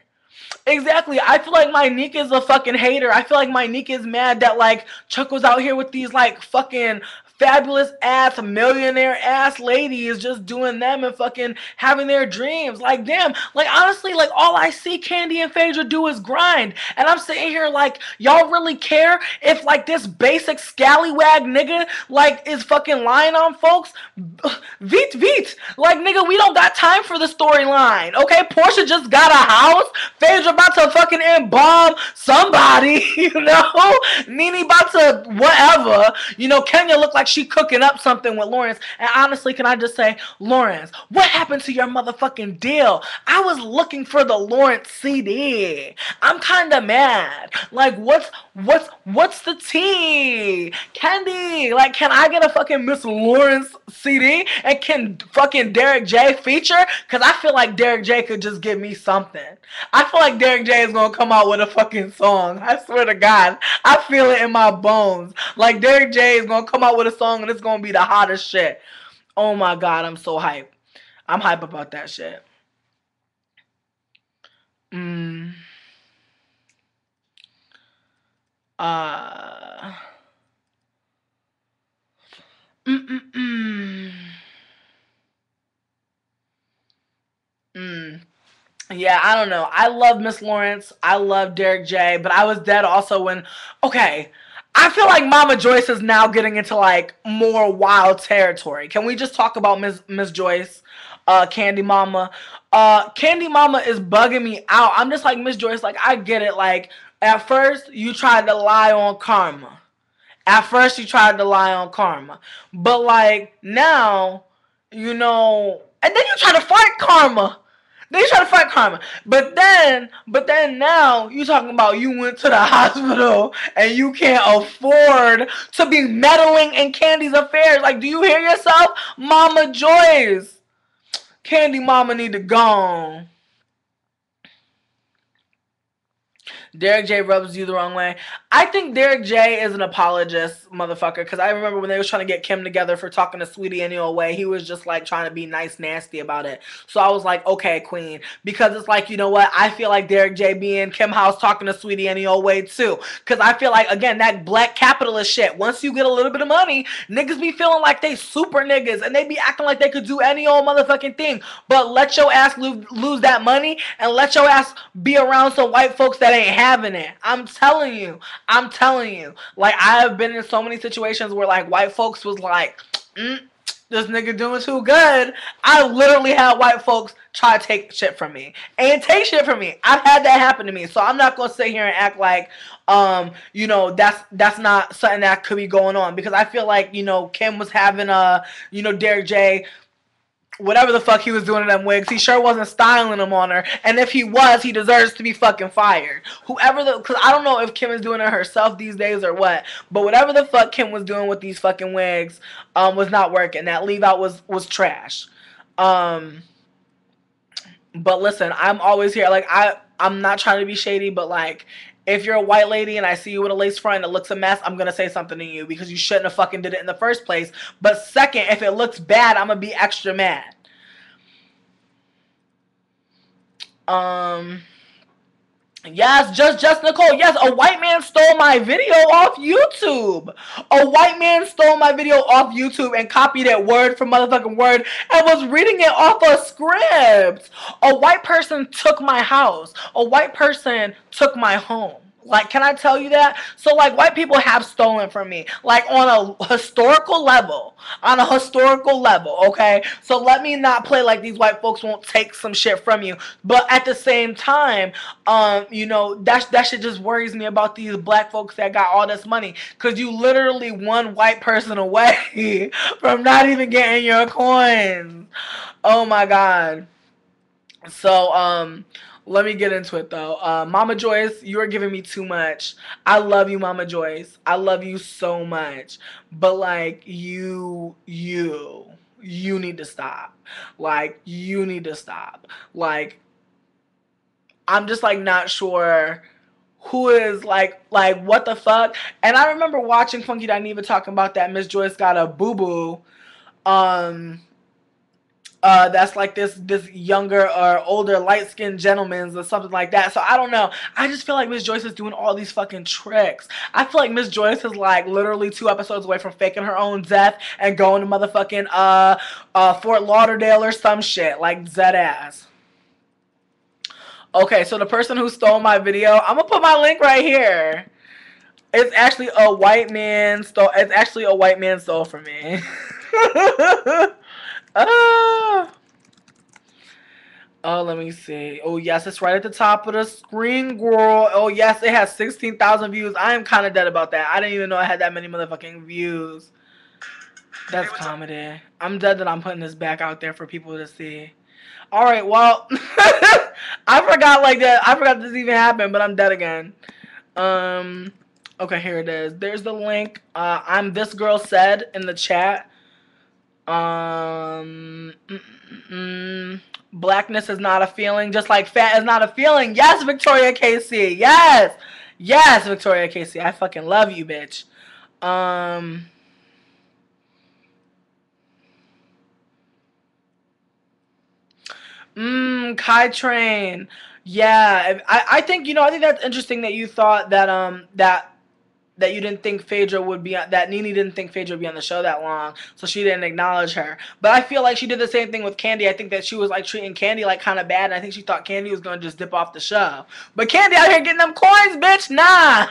Exactly. I feel like my Nick is a fucking hater. I feel like my Nick is mad that like Chuck was out here with these like fucking fabulous ass, millionaire ass ladies, just doing them and fucking having their dreams. Like, damn, like, honestly, like, all I see Candy and Phaedra do is grind, and I'm sitting here like, y'all really care if like this basic scallywag nigga like is fucking lying on folks? Veet veet, like, nigga, we don't got time for the storyline. Okay, Portia just got a house, Phaedra about to fucking embalm somebody, you know, Nene about to whatever, you know, Kenya look like she cooking up something with Lawrence. And honestly, can I just say, Lawrence, what happened to your motherfucking deal? I was looking for the Lawrence CD. I'm kind of mad. Like, what's the tea? Candy, like, can I get a fucking Miss Lawrence CD? And can fucking Derek J feature? Because I feel like Derek J could just give me something. I feel like Derek J is going to come out with a fucking song. I swear to God. I feel it in my bones. Like, Derek J is going to come out with a song and it's going to be the hottest shit. Oh, my God. I'm so hyped. I'm hype about that shit. Yeah, I don't know. I love Miss Lawrence. I love Derek J. But I was dead also when, okay, I feel like Mama Joyce is now getting into, like, more wild territory. Can we just talk about Miss Joyce, Candy Mama? Candy Mama is bugging me out. I'm just like, Miss Joyce, like, I get it. Like, at first, you tried to lie on karma. At first, you tried to lie on karma. But, like, now, you know, and then you try to fight karma. Then you try to fight karma. But then now you talking about you went to the hospital and you can't afford to be meddling in Candy's affairs. Like, do you hear yourself? Mama Joyce. Candy Mama need to go. Derek J rubs you the wrong way. I think Derek J is an apologist, motherfucker, because I remember when they was trying to get Kim together for talking to Sweetie any old way, he was just, like, trying to be nice, nasty about it. So I was like, okay, queen, because it's like, you know what? I feel like Derek J being Kim house talking to Sweetie any old way, too, because I feel like, again, that black capitalist shit, once you get a little bit of money, niggas be feeling like they super niggas, and they be acting like they could do any old motherfucking thing, but let your ass lose that money, and let your ass be around some white folks that ain't having it. I'm telling you, like, I have been in so many situations where, like, white folks was like, this nigga doing too good. I literally had white folks try to take shit from me and take shit from me. I've had that happen to me, so I'm not gonna sit here and act like, you know, that's not something that could be going on, because I feel like, you know, Kim was having a, you know, Derek J, whatever the fuck he was doing to them wigs, he sure wasn't styling them on her. And if he was, he deserves to be fucking fired. Whoever the, because I don't know if Kim is doing it herself these days or what, but whatever the fuck Kim was doing with these fucking wigs, was not working. That leave out was trash. But listen, I'm always here. Like, I'm not trying to be shady, but, like, if you're a white lady and I see you with a lace front and it looks a mess, I'm going to say something to you because you shouldn't have fucking did it in the first place. But second, if it looks bad, I'm going to be extra mad. Yes, just Nicole. Yes, a white man stole my video off YouTube. A white man stole my video off YouTube and copied it word for motherfucking word and was reading it off a script. A white person took my house. A white person took my home. Like, can I tell you that? So, like, white people have stolen from me. Like, on a historical level. On a historical level, okay? So, let me not play like these white folks won't take some shit from you. But at the same time, you know, that shit just worries me about these black folks that got all this money. Because you literally one white person away from not even getting your coins. Oh, my God. So, let me get into it, though. Mama Joyce, you are giving me too much. I love you, Mama Joyce. I love you so much. But, like, you need to stop. Like, you need to stop. Like, I'm just, like, not sure who is, like, what the fuck? And I remember watching Funky Dineva talking about that Miss Joyce got a boo-boo. That's like this younger or older light-skinned gentleman's or something like that. So I don't know. I just feel like Miss Joyce is doing all these fucking tricks. I feel like Miss Joyce is, like, literally 2 episodes away from faking her own death and going to motherfucking Fort Lauderdale or some shit. Like, dead ass. Okay, so the person who stole my video, I'm gonna put my link right here. It's actually a white man stole. It's actually a white man stole from me. Oh, let me see. Oh, yes, it's right at the top of the screen, girl. Oh, yes, it has 16,000 views. I am kind of dead about that. I didn't even know I had that many motherfucking views. That's hey, comedy. Up? I'm glad that I'm putting this back out there for people to see. All right, well, I forgot like that. I forgot this even happened, but I'm dead again. Okay, here it is. There's the link. I'm this girl said in the chat. Blackness is not a feeling, just like fat is not a feeling. Yes, Victoria Casey. Yes, yes, Victoria Casey. I fucking love you, bitch. Kai Train. Yeah, I think, you know, I think that's interesting that you thought that that you didn't think Phaedra would be, that Nene didn't think Phaedra would be on the show that long, so she didn't acknowledge her. But I feel like she did the same thing with Candy. I think that she was like treating Candy like kind of bad, and I think she thought Candy was gonna just dip off the show. But Candy out here getting them coins, bitch. Nah.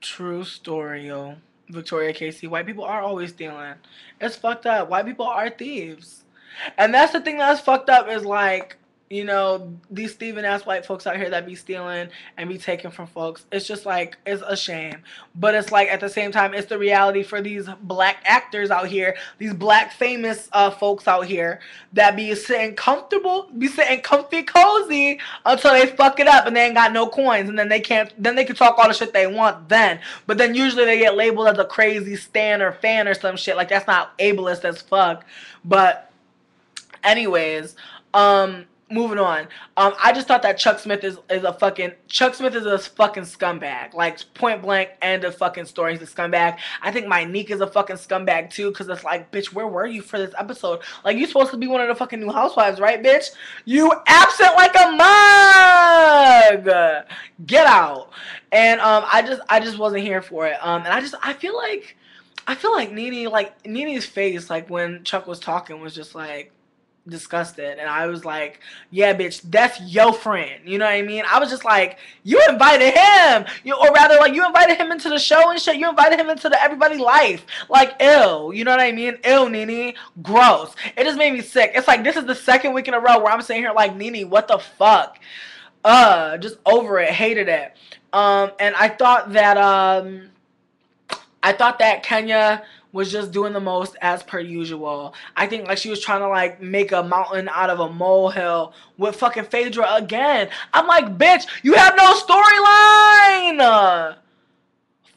True story, yo. Victoria Casey, white people are always stealing. It's fucked up. White people are thieves. And that's the thing that's fucked up is, like, you know, these thieving ass white folks out here that be stealing and be taking from folks. It's just like, it's a shame. But it's like, at the same time, it's the reality for these black actors out here, these black famous folks out here that be sitting comfortable, be sitting comfy cozy until they fuck it up and they ain't got no coins, and then they can't, then they can talk all the shit they want then. But then usually they get labeled as a crazy stan or fan or some shit. Like, that's not ableist as fuck. But anyways, moving on. I just thought that Chuck Smith is a fucking, Chuck Smith is a fucking scumbag. Like, point blank, end of fucking story. He's a scumbag. I think Monique is a fucking scumbag too, because it's like, bitch, where were you for this episode? Like, you supposed to be one of the fucking new housewives, right, bitch? You absent like a mug. Get out. And I just wasn't here for it. And I feel like Nene, like Nene's face, like when Chuck was talking, was just like disgusted, and I was like, yeah, bitch, that's your friend, you know what I mean? I was just like, you invited him, or rather, like, you invited him into the show and shit, you invited him into the everybody's life, like, ew, you know what I mean? Ew, Nene, gross. It just made me sick. It's like, this is the second week in a row where I'm sitting here like, Nene, what the fuck? Just over it, hated it. And I thought that Kenya was just doing the most as per usual. I think, like, she was trying to, like, make a mountain out of a molehill with fucking Phaedra again. I'm like, bitch, you have no storyline.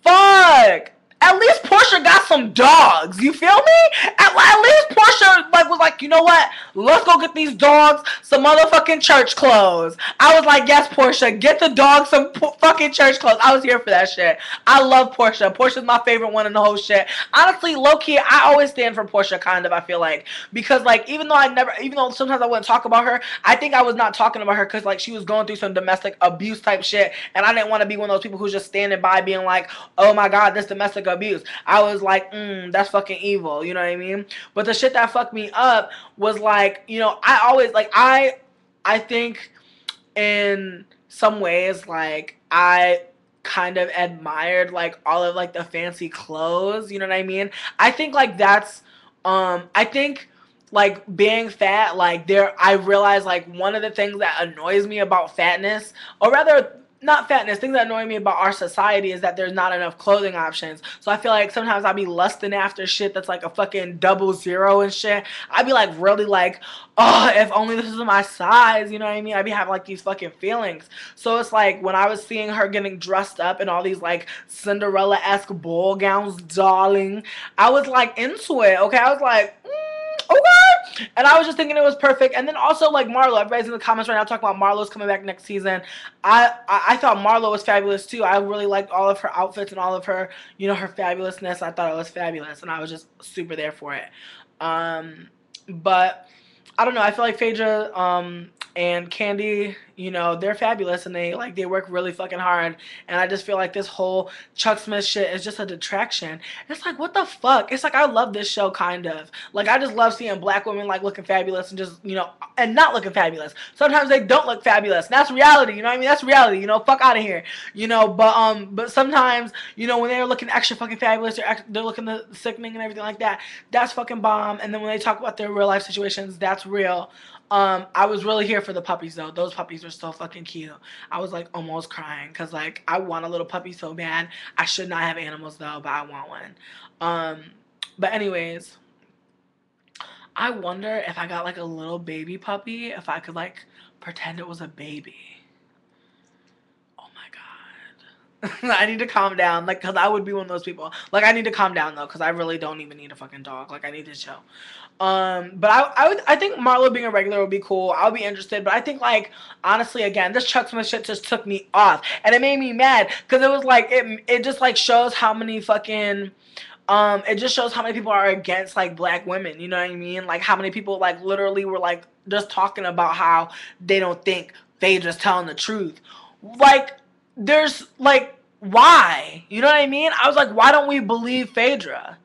Fuck. At least Portia got some dogs. You feel me? At least Portia, like, was like, you know what? Let's go get these dogs some motherfucking church clothes. I was like, yes, Portia, get the dogs some fucking church clothes. I was here for that shit. I love Portia. Portia's my favorite one in the whole shit. Honestly, low-key, I always stand for Portia, kind of, I feel like. Because, like, even though sometimes I wouldn't talk about her, I think I was not talking about her because, like, she was going through some domestic abuse type shit. And I didn't want to be one of those people who's just standing by being like, oh, my God, this domestic abuse. I was like, that's fucking evil, you know what I mean? But the shit that fucked me up was like, you know, I always, like, I think in some ways, like, I kind of admired, like, all of, like, the fancy clothes, you know what I mean? I think, like, that's, I think, like, being fat, like, I realized, like, one of the things that annoys me about fatness, or rather, not fatness, things that annoy me about our society is that there's not enough clothing options. So I feel like sometimes I'll be lusting after shit that's like a fucking 00 and shit. I'd be like, really like, oh, if only this is my size, you know what I mean? I'd be having like these fucking feelings. So it's like when I was seeing her getting dressed up in all these like Cinderella-esque ball gowns, darling, I was like into it, okay? I was like, okay. And I was just thinking it was perfect. And then also, like, Marlo. Everybody's in the comments right now talking about Marlo's coming back next season. I thought Marlo was fabulous, too. I really liked all of her outfits and all of her, you know, her fabulousness. I thought it was fabulous. And I was just super there for it. But I don't know. I feel like Phaedra and Candy, you know, they're fabulous. And they, like, they work really fucking hard. And I just feel like this whole Chuck Smith shit is just a detraction. It's like, what the fuck? It's like, I love this show, kind of. Like, I just love seeing black women, like, looking fabulous and just, you know, and not looking fabulous. Sometimes they don't look fabulous. And that's reality, you know what I mean? That's reality, you know? Fuck out of here, you know? But sometimes, you know, when they're looking extra fucking fabulous, they're looking sickening and everything like that. That's fucking bomb. And then when they talk about their real life situations, that's real. I was really here for the puppies, though. Those puppies were so fucking cute. I was, like, almost crying because, like, I want a little puppy so bad. I should not have animals, though, but I want one. But anyways, I wonder if I got, like, a little baby puppy, if I could, like, pretend it was a baby. I need to calm down, like, because I would be one of those people. Like, I need to calm down, though, because I really don't even need a fucking dog. Like, I need to chill. But I think Marlo being a regular would be cool. I'll be interested. But I think, like, honestly, again, this Chuck Smith shit just took me off. And it made me mad because it was, like, it just, like, shows how many fucking... it just shows how many people are against, like, black women, you know what I mean? Like, how many people, like, literally were, like, just talking about how they don't think they just telling the truth. Like... There's, like, why? You know what I mean? I was like, why don't we believe Phaedra?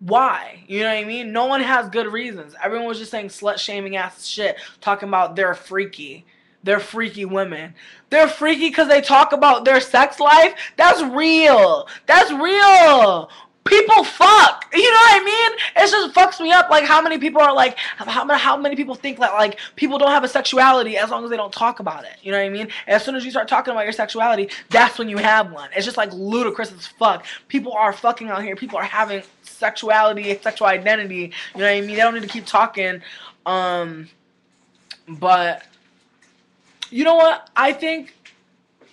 Why? You know what I mean? No one has good reasons. Everyone was just saying slut-shaming ass shit, talking about they're freaky. They're freaky women. They're freaky because they talk about their sex life? That's real. That's real. People fuck. You know what I mean? It just fucks me up. Like, how many people are, like, how many people think that, like, people don't have a sexuality as long as they don't talk about it. You know what I mean? As soon as you start talking about your sexuality, that's when you have one. It's just, like, ludicrous as fuck. People are fucking out here. People are having sexuality, sexual identity. You know what I mean? They don't need to keep talking. But, you know what? I think,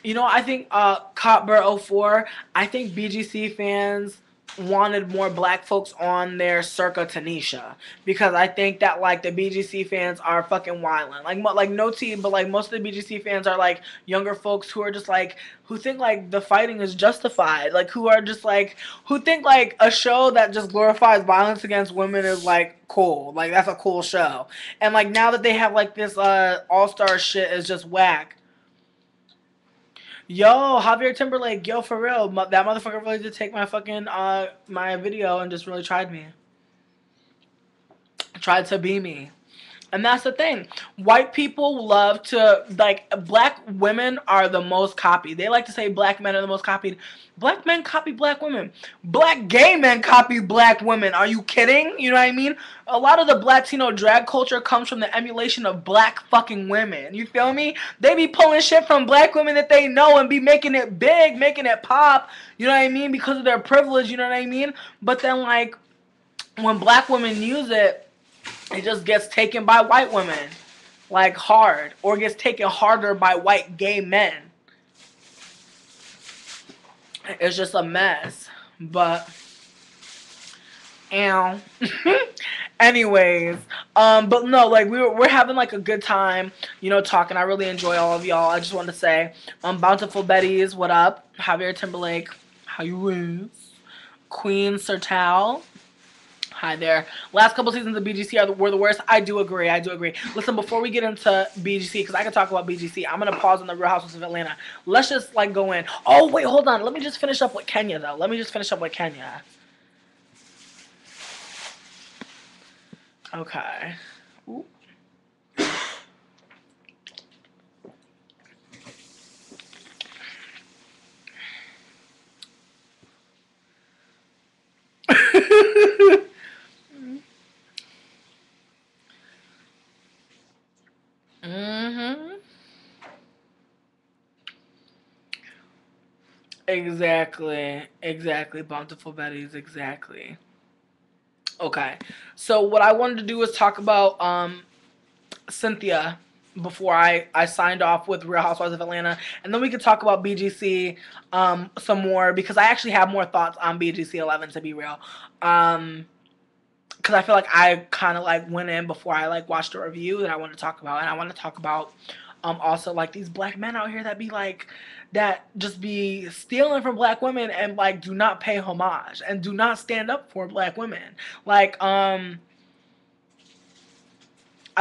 Cotbert04, I think BGC fans wanted more black folks on their circa Tanisha, because I think that, like, the BGC fans are fucking wildin'. Like no tea, but, like, most of the BGC fans are, like, younger folks who are just, like, who think, like, the fighting is justified, like, who are just, like, who think, like, a show that just glorifies violence against women is, like, cool, like, that's a cool show. And, like, now that they have, like, this all-star shit is just whack. Yo, Javier Timberlake, yo, for real, that motherfucker really did take my fucking, my video and just really tried me. Tried to be me. And that's the thing. White people love to, like, black women are the most copied. They like to say black men are the most copied. Black men copy black women. Black gay men copy black women. Are you kidding? You know what I mean? A lot of the Latino drag culture comes from the emulation of black fucking women. You feel me? They be pulling shit from black women that they know and be making it big, making it pop. You know what I mean? Because of their privilege. You know what I mean? But then, like, when black women use it, it just gets taken by white women, like, hard, or gets taken harder by white gay men. It's just a mess, but, ow. Anyways, but no, like, we're having, like, a good time, you know, talking. I really enjoy all of y'all. I just wanted to say, Bountiful Betties, what up? Javier Timberlake, how you is? Queen Sertal. Hi there. Last couple seasons of BGC were the worst. I do agree. I do agree. Listen, before we get into BGC, because I can talk about BGC, I'm going to pause on the Real Housewives of Atlanta. Let's just, like, go in. Oh, wait, hold on. Let me just finish up with Kenya, though. Let me just finish up with Kenya. Okay. Ooh. Exactly, Bountiful Betties, exactly. Okay, so what I wanted to do was talk about Cynthia before I signed off with Real Housewives of Atlanta, and then we could talk about BGC some more, because I actually have more thoughts on BGC 11, to be real. Because I feel like I kind of, like, went in before I, like, watched a review that I want to talk about, and I want to talk about... also, like, these black men out here that be, like, that just be stealing from black women and, like, do not pay homage and do not stand up for black women. Like, I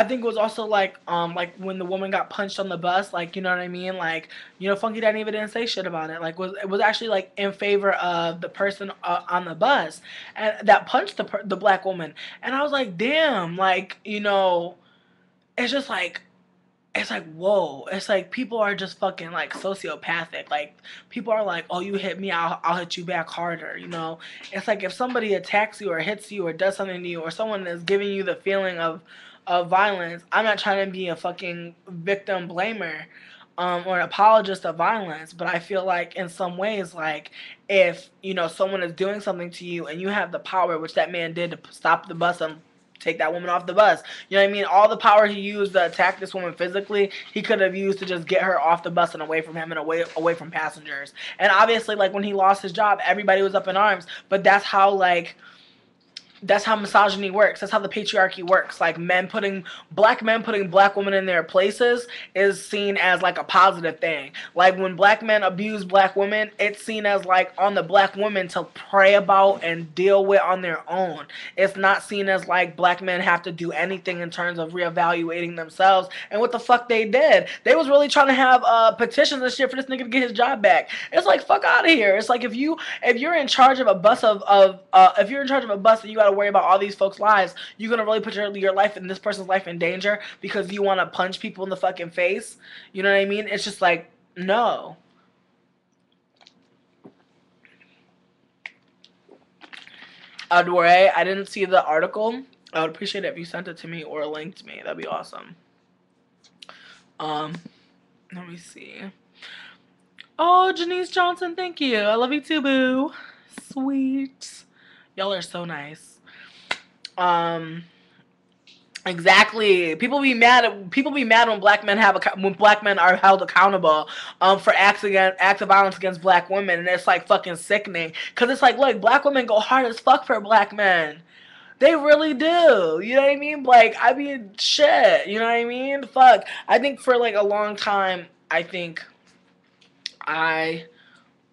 think it was also, like, when the woman got punched on the bus, like, you know what I mean? Like, you know, Funky Daddy even didn't say shit about it. Like, it was actually, like, in favor of the person on the bus and that punched the black woman. And I was like, damn, like, you know, it's just, like, it's like, whoa. It's like people are just fucking, like, sociopathic. Like, people are like, oh, you hit me, I'll hit you back harder, you know? It's like if somebody attacks you or hits you or does something to you or someone is giving you the feeling of of violence. I'm not trying to be a fucking victim blamer or an apologist of violence, but I feel like in some ways, like, if, you know, someone is doing something to you and you have the power, which that man did, to stop the bus and take that woman off the bus, you know what I mean? All the power he used to attack this woman physically, he could have used to just get her off the bus and away from him and away from passengers. And obviously, like, when he lost his job, everybody was up in arms, but that's how, like, that's how misogyny works. That's how the patriarchy works. Like, men putting black women in their places is seen as, like, a positive thing. Like, when black men abuse black women, it's seen as, like, on the black woman to pray about and deal with on their own. It's not seen as, like, black men have to do anything in terms of reevaluating themselves and what the fuck they did. They was really trying to have petitions and shit for this nigga to get his job back. It's like, fuck out of here. It's like, if you're in charge of a bus if you're in charge of a bus and you gotta worry about all these folks' lives, you're gonna really put your life and this person's life in danger because you wanna punch people in the fucking face. You know what I mean? It's just like, no. Adore, I didn't see the article. I would appreciate it if you sent it to me or linked me. That'd be awesome. Let me see. Oh, Janice Johnson, thank you. I love you too, boo. Sweet. Y'all are so nice. Exactly. People be mad when black men are held accountable for acts of violence against black women, and it's like fucking sickening. Cause it's like, look, black women go hard as fuck for black men. They really do. You know what I mean? Like, I mean, shit. You know what I mean? Fuck. I think for like a long time, I think I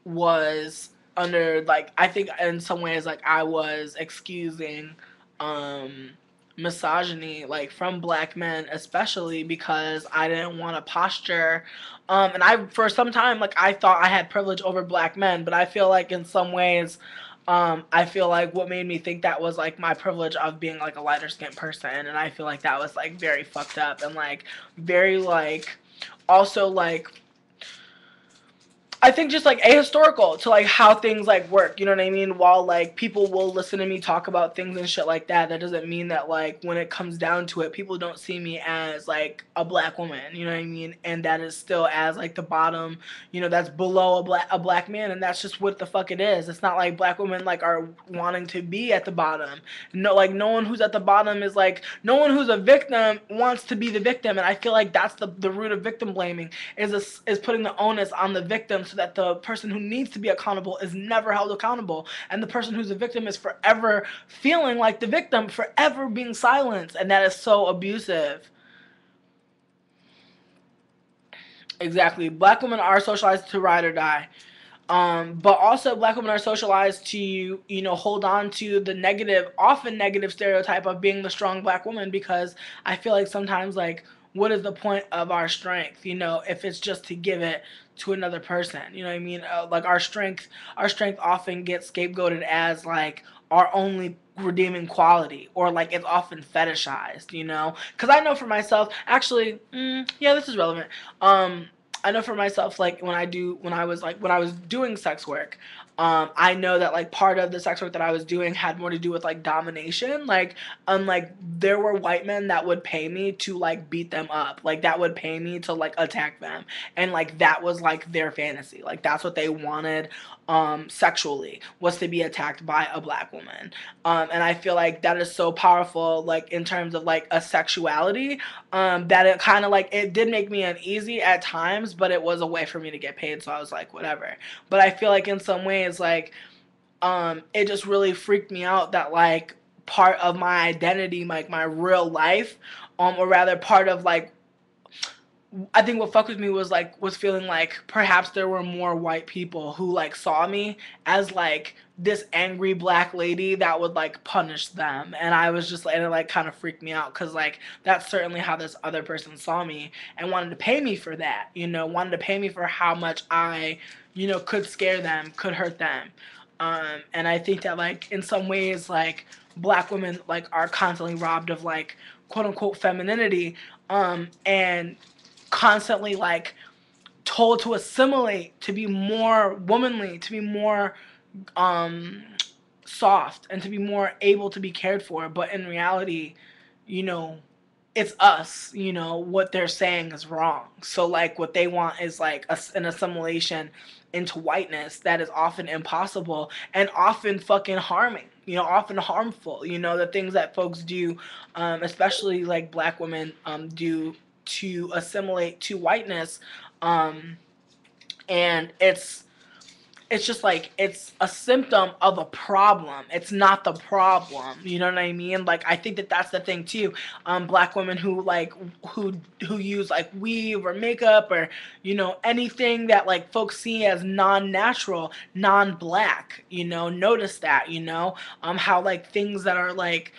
was under, like, I think in some ways, like, I was excusing misogyny, like, from black men, especially because I didn't want to posture, and I, for some time, like, I thought I had privilege over black men, but I feel like in some ways, I feel like what made me think that was, like, my privilege of being, like, a lighter-skinned person, and I feel like that was, like, very fucked up, and, like, very, like, also, like, I think just, like, ahistorical to, like, how things, like, work, you know what I mean? While, like, people will listen to me talk about things and shit like that, that doesn't mean that, like, when it comes down to it, people don't see me as, like, a black woman, you know what I mean? And that is still as, like, the bottom, you know, that's below a black man, and that's just what the fuck it is. It's not like black women, like, are wanting to be at the bottom. No, like, no one who's at the bottom is, like, no one who's a victim wants to be the victim, and I feel like that's the root of victim blaming, is putting the onus on the victim, so that the person who needs to be accountable is never held accountable, and the person who's a victim is forever feeling like the victim, forever being silenced, and that is so abusive. Exactly. Black women are socialized to ride or die. But also, black women are socialized to, you know, hold on to the negative, often negative stereotype of being the strong black woman, because I feel like sometimes, like, what is the point of our strength, you know, if it's just to give it to another person, you know what I mean? Like, our strength often gets scapegoated as, like, our only redeeming quality, or, like, it's often fetishized, you know? Because I know for myself, actually, yeah, this is relevant. I know for myself, like, when I was doing sex work, I know that, like, part of the sex work that I was doing had more to do with, like, domination. Like, there were white men that would pay me to, like, beat them up. Like, that would pay me to, like, attack them. And, like, that was, like, their fantasy. Like, that's what they wanted sexually, was to be attacked by a black woman. And I feel like that is so powerful, like, in terms of, like, a sexuality, that it kind of, like, it did make me uneasy at times, but it was a way for me to get paid, so I was like, whatever. But I feel like in some ways, like, it just really freaked me out that, like, part of my identity, like, my real life, or rather part of, like, I think what fucked with me was, like, was feeling like perhaps there were more white people who, like, saw me as, like, this angry black lady that would, like, punish them, and I was just, and it, like, kind of freaked me out, because, like, that's certainly how this other person saw me, and wanted to pay me for that, you know, wanted to pay me for how much I, you know, could scare them, could hurt them, and I think that, like, in some ways, like, black women, like, are constantly robbed of, like, quote-unquote femininity, and constantly, like, told to assimilate, to be more womanly, to be more soft, and to be more able to be cared for. But in reality, you know, it's us, you know, what they're saying is wrong. So, like, what they want is, like, an assimilation into whiteness that is often impossible and often fucking harming, you know, often harmful. You know, the things that folks do, especially, like, black women do to assimilate to whiteness, and it's just like, it's a symptom of a problem. It's not the problem. You know what I mean? Like, I think that that's the thing too. Black women who like, who use like weave or makeup or, you know, anything that like folks see as non-natural, non-black, you know, notice that, you know, how like things that are like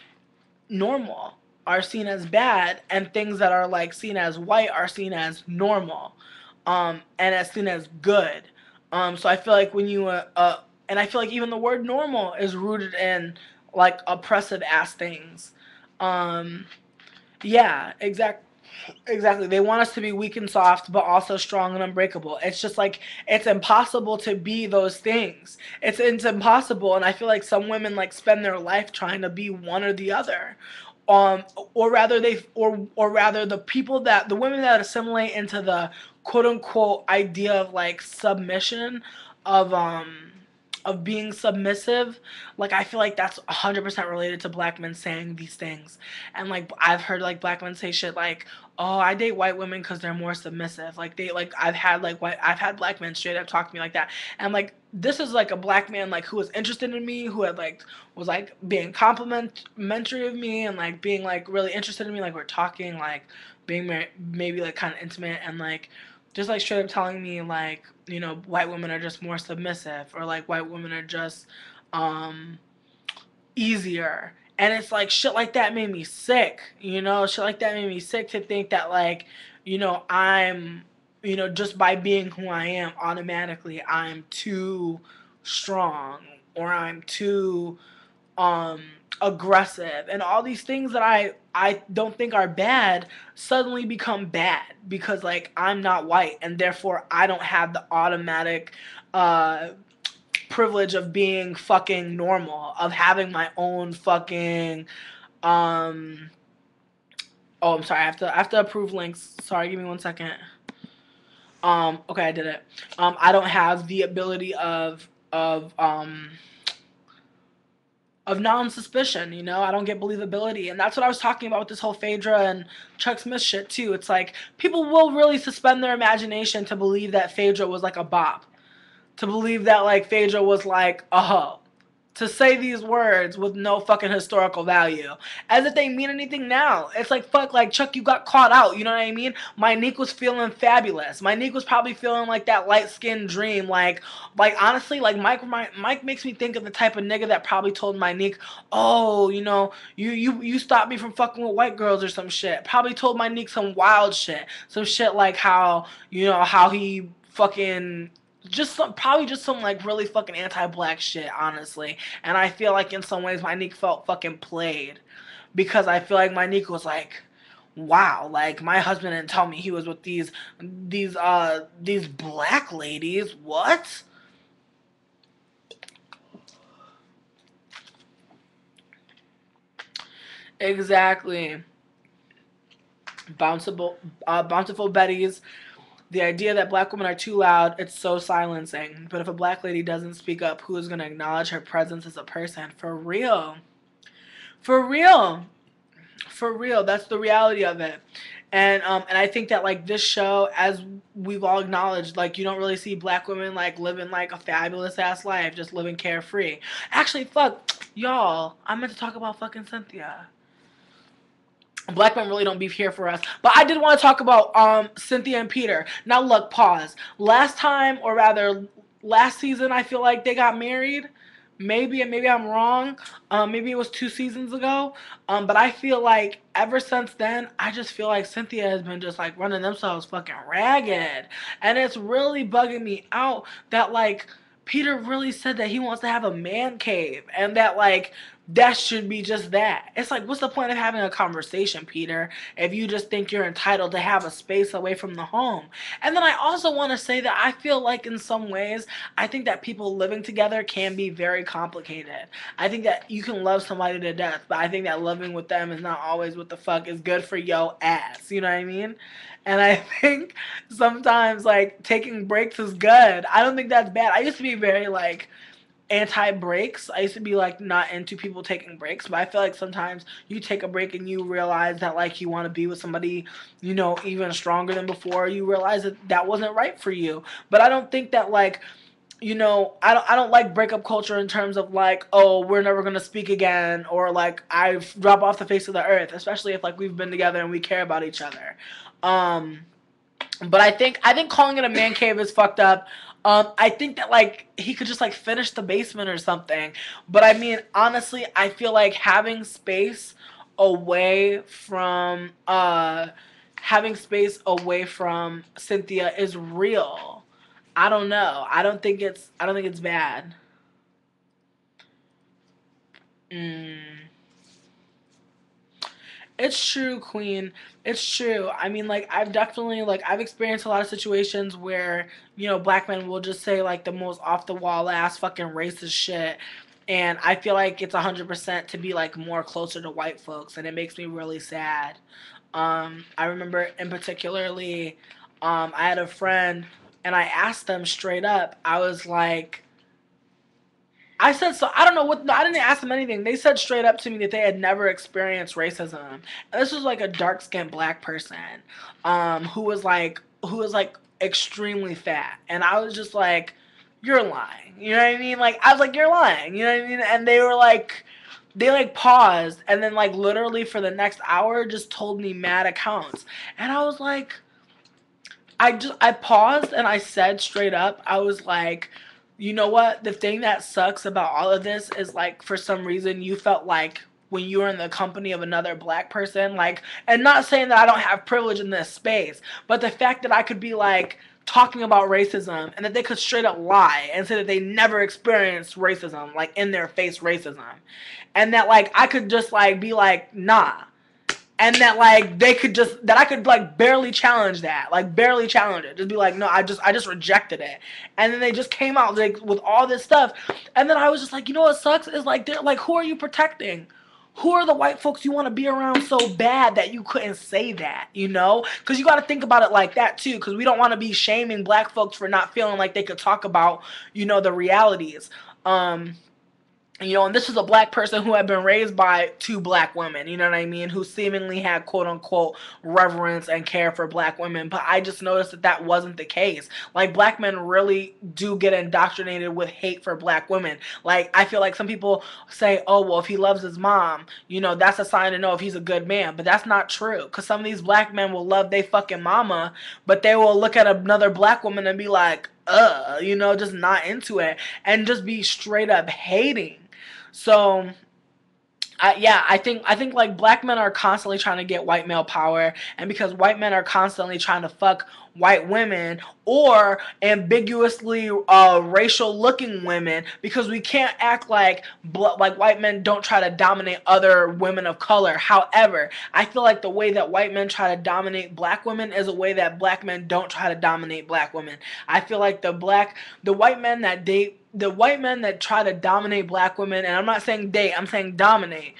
normal are seen as bad and things that are like seen as white are seen as normal, and as seen as good. So I feel like when you, and I feel like even the word normal is rooted in, like, oppressive ass things. Yeah, exactly. They want us to be weak and soft, but also strong and unbreakable. It's just like, it's impossible to be those things. It's impossible. And I feel like some women, like, spend their life trying to be one or the other. Or rather the people that, the women that assimilate into the quote-unquote idea of, like, submission, of being submissive, like, I feel like that's 100% related to black men saying these things. And, like, I've heard, like, black men say shit like, oh, I date white women because they're more submissive. Like, they, like, I've had black men straight up talk to me like that. And, like, this is, like, a black man, like, who was interested in me, who had, like, was, like, being complimentary of me and, like, being, like, really interested in me. Like, we're talking, like, being maybe, like, kind of intimate and, like, just, like, straight up telling me, like, you know, white women are just more submissive, or, like, white women are just, easier. And it's, like, shit like that made me sick, you know? Shit like that made me sick to think that, like, you know, I'm, you know, just by being who I am, automatically I'm too strong, or I'm too, aggressive, and all these things that I don't think are bad suddenly become bad because, like, I'm not white and therefore I don't have the automatic privilege of being fucking normal, of having my own fucking oh, I'm sorry, I have to approve links, sorry, give me 1 second. Okay, I did it. I don't have the ability of non-suspicion, you know? I don't get believability. And that's what I was talking about with this whole Phaedra and Chuck Smith shit, too. It's like, people will really suspend their imagination to believe that Phaedra was, like, a bop. To believe that, like, Phaedra was, like, a hoe. To say these words with no fucking historical value. As if they mean anything now. It's like, fuck, like, Chuck, you got caught out. You know what I mean? My Nick was feeling fabulous. My Nick was probably feeling like that light-skinned dream. Like honestly, like, Mike makes me think of the type of nigga that probably told my Nick, oh, you know, you stopped me from fucking with white girls or some shit. Probably told my Nick some wild shit. Some shit like how, you know, how he fucking... Probably just some like really fucking anti-black shit, honestly. And I feel like in some ways Monique felt fucking played, because I feel like Monique was like, wow, like, my husband didn't tell me he was with these black ladies. What? Exactly. Bountiful Betties. The idea that black women are too loud, it's so silencing. But if a black lady doesn't speak up, who is going to acknowledge her presence as a person? For real. For real. For real. That's the reality of it. And I think that, like, this show, as we've all acknowledged, like, you don't really see black women, like, living, like, a fabulous-ass life, just living carefree. Actually, fuck, y'all, I meant to talk about fucking Cynthia. Black men really don't be here for us. But I did want to talk about Cynthia and Peter. Now, look, pause. Last time, or rather, last season, I feel like they got married. Maybe I'm wrong. Maybe it was 2 seasons ago. But I feel like ever since then, I just feel like Cynthia has been just, like, running themselves fucking ragged. And it's really bugging me out that, like, Peter really said that he wants to have a man cave. And that, like, that should be just that. It's like, what's the point of having a conversation, Peter, if you just think you're entitled to have a space away from the home? And then I also want to say that I feel like in some ways, I think that people living together can be very complicated. I think that you can love somebody to death, but I think that loving with them is not always what the fuck is good for yo ass. You know what I mean? And I think sometimes, like, taking breaks is good. I don't think that's bad. I used to be very, like, anti-breaks. I used to be, like, not into people taking breaks, but I feel like sometimes you take a break and you realize that, like, you want to be with somebody, you know, even stronger than before. You realize that that wasn't right for you. But I don't think that, like, you know, I don't like breakup culture in terms of, like, oh, we're never going to speak again, or, like, I drop off the face of the earth, especially if, like, we've been together and we care about each other. But I think calling it a man cave is fucked up. I think that, like, he could just, like, finish the basement or something. But, I mean, honestly, I feel like having space away from Cynthia is real. I don't know. I don't think it's bad. It's true, Queen. It's true. I mean, like, I've definitely, like, I've experienced a lot of situations where, you know, black men will just say, like, the most off-the-wall ass fucking racist shit. And I feel like it's 100% to be, like, more closer to white folks. And it makes me really sad. I remember in particularly, I had a friend. And I asked them straight up. I was like, I said, so I don't know what, no, I didn't ask them anything. They said straight up to me that they had never experienced racism. And this was like a dark-skinned black person who was like extremely fat. And I was just like, you're lying. You know what I mean? Like, I was like, you're lying. You know what I mean? And they were like, they, like, paused. And then, like, literally for the next hour just told me mad accounts. And I was like, I paused and I said straight up, I was like, you know what? The thing that sucks about all of this is, like, for some reason you felt like when you were in the company of another black person, like, and not saying that I don't have privilege in this space, but the fact that I could be, like, talking about racism and that they could straight up lie and say that they never experienced racism, like, in their face racism. And that, like, I could just, like, be like, nah. And that, like, they could just, that I could, like, barely challenge that. Like, barely challenge it. Just be like, no, I just rejected it. And then they just came out, like, with all this stuff. And then I was just like, you know what sucks? Is, like, they're, like, who are you protecting? Who are the white folks you want to be around so bad that you couldn't say that, you know? Because you got to think about it like that, too. Because we don't want to be shaming black folks for not feeling like they could talk about, you know, the realities. You know, and this is a black person who had been raised by two black women, you know what I mean, who seemingly had, quote-unquote, reverence and care for black women. But I just noticed that that wasn't the case. Like, black men really do get indoctrinated with hate for black women. Like, I feel like some people say, oh, well, if he loves his mom, you know, that's a sign to know if he's a good man. But that's not true, because some of these black men will love they fucking mama, but they will look at another black woman and be like, you know, just not into it, and just be straight up hating. So, I think like, black men are constantly trying to get white male power, and because white men are constantly trying to fuck white women or ambiguously racial looking women, because we can't act like white men don't try to dominate other women of color. However, I feel like the way that white men try to dominate black women is a way that black men don't try to dominate black women. I feel like the white men that try to dominate black women, and I'm not saying date, I'm saying dominate,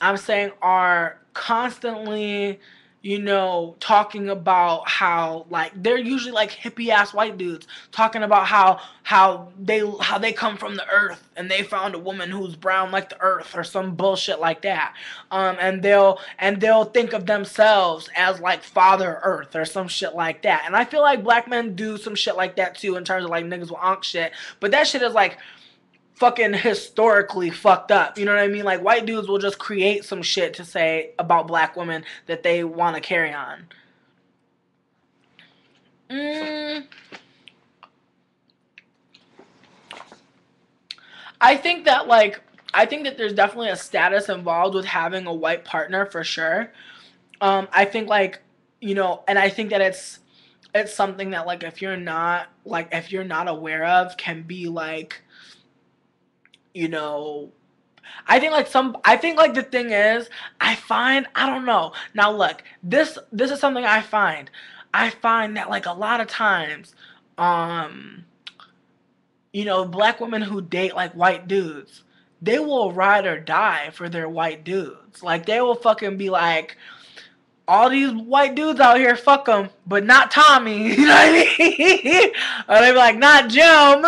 I'm saying are constantly, you know, talking about how, like, they're usually, like, hippie ass white dudes talking about how they come from the earth and they found a woman who's brown like the earth or some bullshit like that. And they'll think of themselves as, like, Father Earth or some shit like that. And I feel like black men do some shit like that too, in terms of, like, niggas with onk shit. But that shit is, like, fucking historically fucked up. You know what I mean? Like, white dudes will just create some shit to say about black women that they want to carry on. I think that there's definitely a status involved with having a white partner, for sure. I think, like, you know, and I think that it's something that, like, if you're not aware of, can be, like, you know, I think the thing is, I don't know. Now look, this is something I find. I find that a lot of times, you know, black women who date white dudes, they will ride or die for their white dudes. They will fucking be like, all these white dudes out here, fuck them, but not Tommy. You know what I mean? Or they be like, not Jim,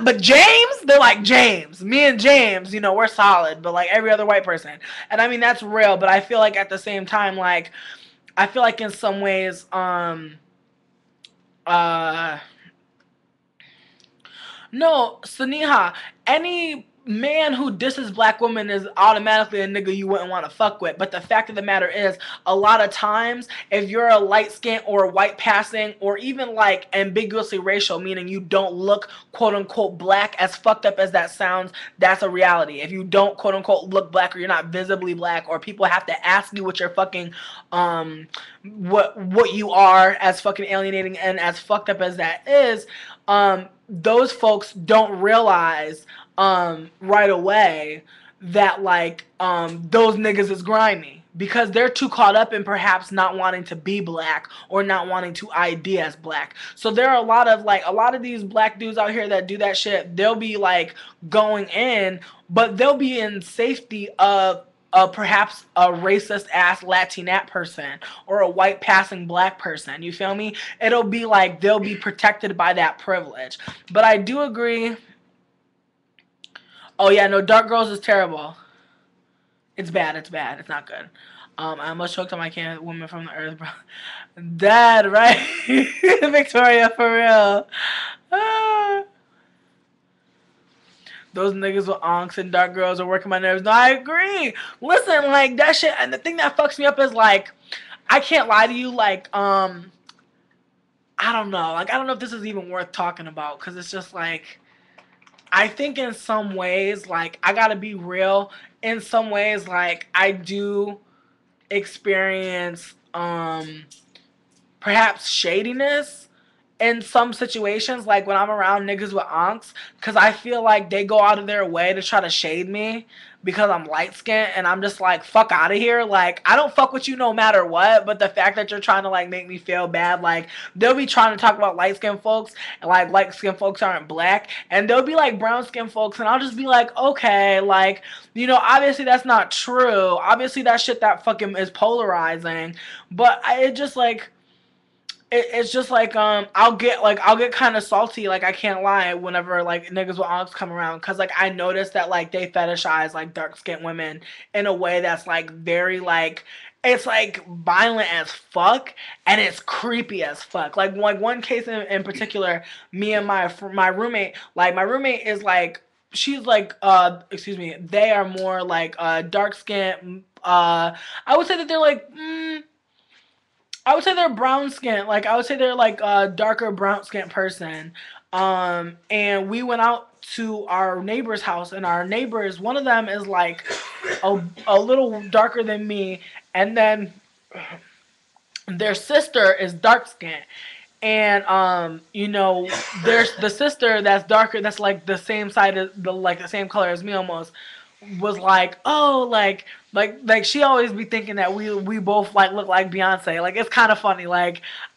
but James. They're like, James, me and James, you know, we're solid. But every other white person, and I mean that's real. But I feel like at the same time, I feel like in some ways, no, Saniha, any man who disses black women is automatically a nigga you wouldn't want to fuck with. But the fact of the matter is, a lot of times, if you're a light-skinned or white passing, or even ambiguously racial, meaning you don't look quote-unquote black, as fucked up as that sounds, that's a reality. If you don't quote-unquote look black, or you're not visibly black, or people have to ask you what you're fucking, what you are, as fucking alienating and as fucked up as that is, those folks don't realize right away that those niggas is grimy, because they're too caught up in perhaps not wanting to be black or not wanting to ID as black. So there are a lot of these black dudes out here that do that shit. They'll be going in, but they'll be in safety of perhaps a racist ass Latinx person or a white passing black person. You feel me? It'll be they'll be protected by that privilege. But I do agree. Oh yeah, no, dark girls is terrible. It's bad, it's bad, it's not good. I almost choked on my can woman from the earth, bro. Dad, right? Victoria, for real. Ah. Those niggas with onks and dark girls are working my nerves. No, I agree. Listen, that shit, and the thing that fucks me up is, I can't lie to you, I don't know. I don't know if this is even worth talking about, because it's just, I think in some ways, I gotta be real, in some ways, I do experience, perhaps shadiness in some situations, when I'm around niggas with onks, because I feel they go out of their way to try to shade me because I'm light-skinned, and I'm just fuck out of here, I don't fuck with you no matter what, but the fact that you're trying to, make me feel bad, they'll be trying to talk about light-skinned folks, and, light-skinned folks aren't black, and they'll be, brown-skinned folks, and I'll just be okay, you know, obviously that's not true, obviously that shit that fucking is polarizing, but it just, it's just I'll get kind of salty, I can't lie, whenever niggas with onks come around, because I notice that they fetishize dark skinned women in a way that's very it's violent as fuck, and it's creepy as fuck. One case in particular, me and my roommate, my roommate is she's excuse me, they are more dark skinned, I would say that they're I would say they're brown skin. I would say they're a darker brown skin person. And we went out to our neighbor's house, and our neighbors, one of them is a little darker than me, and then their sister is dark skin. And you know, there's the sister that's darker, that's the same side as the the same color as me almost, was oh, she always be thinking that we both look like Beyonce. It's kind of funny.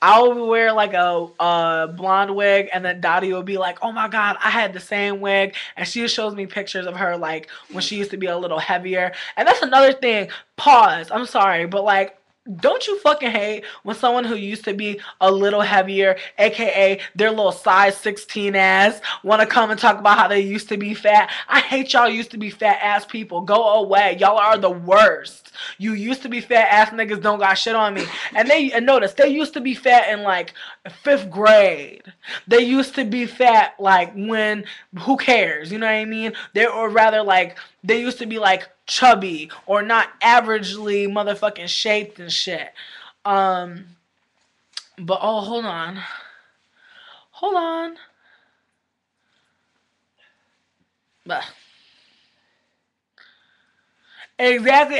I'll wear a blonde wig, and then Dottie will be like, oh my god, I had the same wig, and she shows me pictures of her when she used to be a little heavier. And that's another thing, pause, I'm sorry, but don't you fucking hate when someone who used to be a little heavier, aka their little size 16 ass, want to come and talk about how they used to be fat? I hate y'all used to be fat ass people. Go away. Y'all are the worst. You used to be fat ass niggas don't got shit on me. And notice, they used to be fat in 5th grade. They used to be fat when, who cares? You know what I mean? They used to be chubby or not averagely motherfucking shaped and shit. But oh, hold on. Hold on. Bah. Exactly,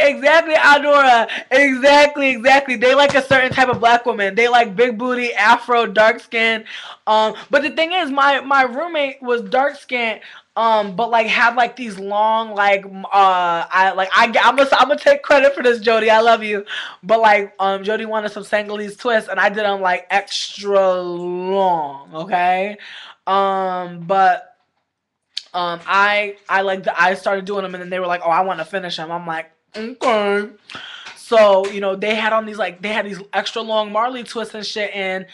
Adora. Exactly. They a certain type of black woman. They big booty, afro, dark skin. But the thing is, my roommate was dark skin. but like had like these long like I'm gonna take credit for this, Jody. I love you, but like Jody wanted some Sanghalese twists, and I did them like extra long, okay. I started doing them, and then they were like, oh, I want to finish them. I'm like, okay. So, you know, they had on these, like, they had these extra long Marley twists and shit in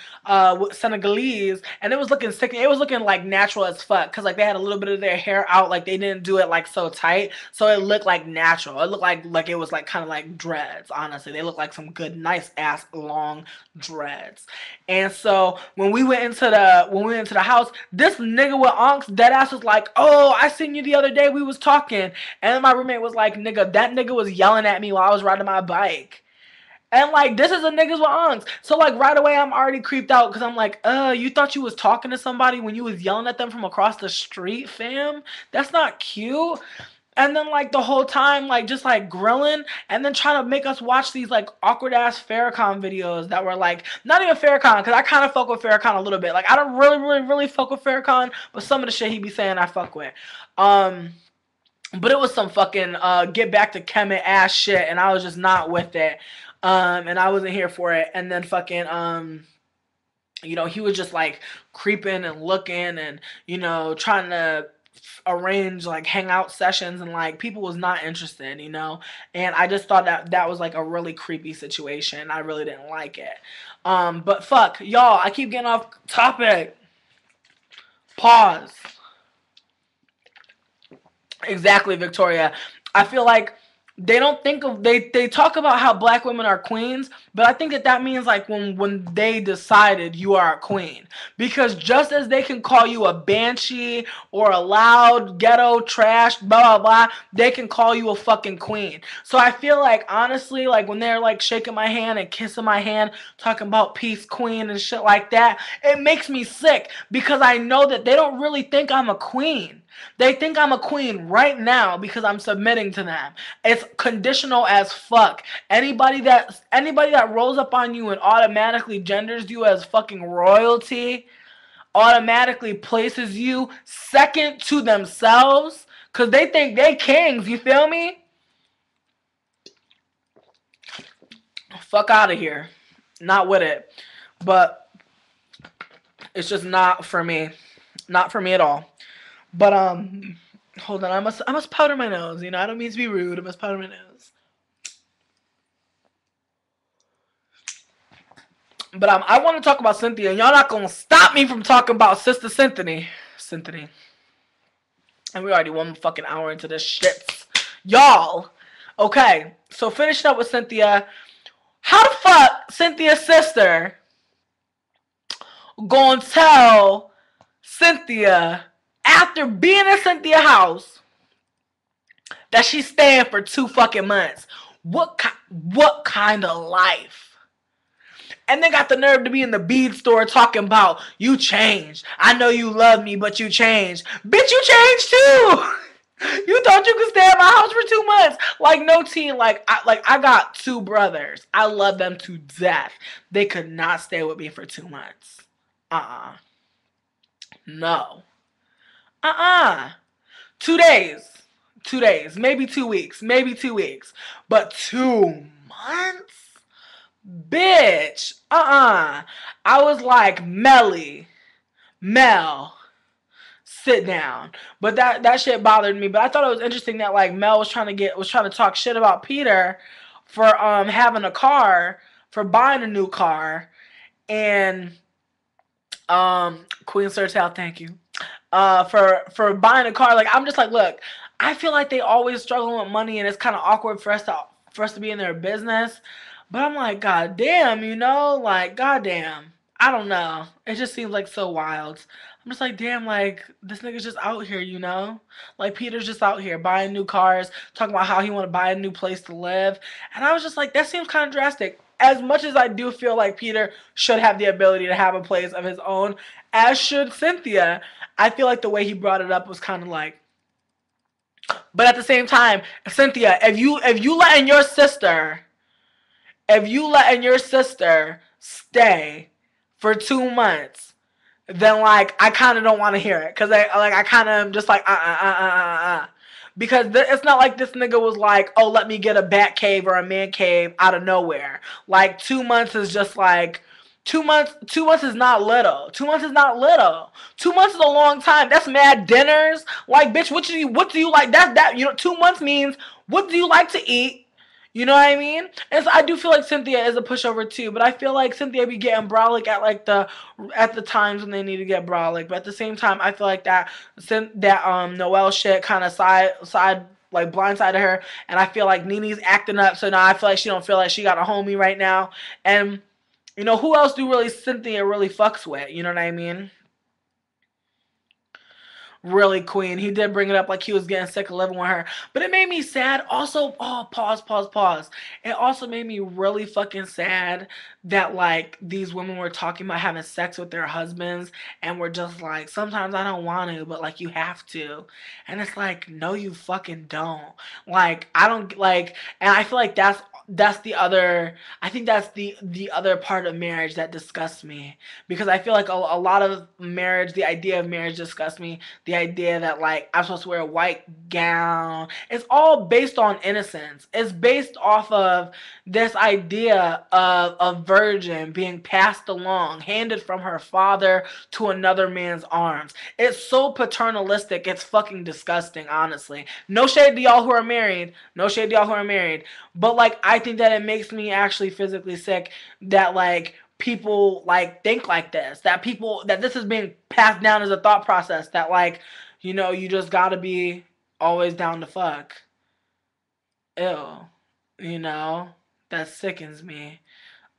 Senegalese, and it was looking sick. It was looking, like, natural as fuck, because, like, they had a little bit of their hair out. Like, they didn't do it, like, so tight, so it looked, like, natural. It looked like it was, like, kind of like dreads, honestly. They looked like some good, nice-ass long dreads. And so, when we went into the house, this nigga with Onks deadass was like, oh, I seen you the other day. We was talking. And then my roommate was like, nigga, that nigga was yelling at me while I was riding my bike. And like, this is a niggas with Onks. So like, right away I'm already creeped out, because I'm like, you thought you was talking to somebody when you was yelling at them from across the street, fam? That's not cute. And then like, the whole time, like, just like grilling, and then trying to make us watch these like awkward ass Farrakhan videos that were like, not even Farrakhan, because I kind of fuck with Farrakhan a little bit. Like, I don't really fuck with Farrakhan, but some of the shit he be saying I fuck with. But it was some fucking get back to Kemet ass shit, and I was just not with it, and I wasn't here for it. And then fucking, you know, he was just like creeping and looking, and you know, trying to arrange like hangout sessions, and like people was not interested, you know. And I just thought that was like a really creepy situation. I really didn't like it. But fuck y'all, I keep getting off topic. Pause. Exactly, Victoria. I feel like they don't think of, they talk about how black women are queens, but I think that means like when they decided you are a queen, because just as they can call you a banshee or a loud ghetto trash blah blah blah, they can call you a fucking queen. So I feel like honestly, like when they're like shaking my hand and kissing my hand, talking about peace queen and shit like that, it makes me sick, because I know that they don't really think I'm a queen. They think I'm a queen right now because I'm submitting to them. It's conditional as fuck. Anybody that rolls up on you and automatically genders you as fucking royalty, automatically places you second to themselves, because they think they kings, you feel me? Fuck out of here. Not with it. But it's just not for me. Not for me at all. But hold on, I must powder my nose, you know, I don't mean to be rude, I must powder my nose. But I want to talk about Cynthia, and y'all not gonna stop me from talking about Sister Cynthia. Cynthia. And we already 1 fucking hour into this shit. Y'all. Okay, so finishing up with Cynthia. How the fuck Cynthia's sister gonna tell Cynthia, after being at Cynthia house, that she's staying for 2 fucking months? What kind of life? And they got the nerve to be in the bead store talking about, you changed. I know you love me, but you changed. Bitch, you changed too. You thought you could stay at my house for 2 months. Like, no teen. Like I got 2 brothers. I love them to death. They could not stay with me for 2 months. No. 2 days, maybe 2 weeks, but 2 months? Bitch, I was like, Mel, sit down. But that shit bothered me. But I thought it was interesting that like Mel was trying to talk shit about Peter for having a car, for buying a new car, and Queen Sertel, thank you. For buying a car. Like, I'm just like, look, I feel like they always struggle with money, and it's kind of awkward for us to be in their business. But I'm like, god damn, you know, like, god damn, I don't know. It just seems like so wild. I'm just like, damn, like, this nigga's just out here, you know? Like, Peter's just out here buying new cars, talking about how he want to buy a new place to live. And I was just like, that seems kind of drastic. As much as I do feel like Peter should have the ability to have a place of his own, as should Cynthia, I feel like the way he brought it up was kind of like, but at the same time, Cynthia, if you letting your sister stay for 2 months, then like I kind of don't want to hear it, cause I kind of am just like because it's not like this nigga was like, oh, let me get a bat cave or a man cave out of nowhere. Like 2 months is just like 2 months. 2 months is not little. 2 months is not little. 2 months is a long time. That's mad dinners. Like, bitch, what do you like? That you know, 2 months means what do you like to eat? You know what I mean? And so I do feel like Cynthia is a pushover too, but I feel like Cynthia be getting brolic at like the times when they need to get brolic. But at the same time, I feel like that Noelle shit kind of side like blindsided her, and I feel like Nene's acting up. So now I feel like she don't feel like she got a homie right now. And you know who else do really Cynthia really fucks with? You know what I mean? Really, Queen. He did bring it up like he was getting sick of living with her. But it made me sad. Also, oh, pause. It also made me really fucking sad that, like, these women were talking about having sex with their husbands and were just like, sometimes I don't want to, but, like, you have to. And it's like, no, you fucking don't. Like, I don't, like, and I feel like that's the other, I think that's the other part of marriage that disgusts me, because I feel like a lot of marriage, the idea of marriage disgusts me, the idea that like I'm supposed to wear a white gown. It's all based on innocence. It's based off of this idea of a virgin being passed along, handed from her father to another man's arms. It's so paternalistic. It's fucking disgusting, honestly. No shade to y'all who are married. No shade to y'all who are married. But like, I think that it makes me actually physically sick that like people like think like this, that people, that this is being passed down as a thought process that like, you know, you just gotta be always down to fuck. Ew. You know, that sickens me.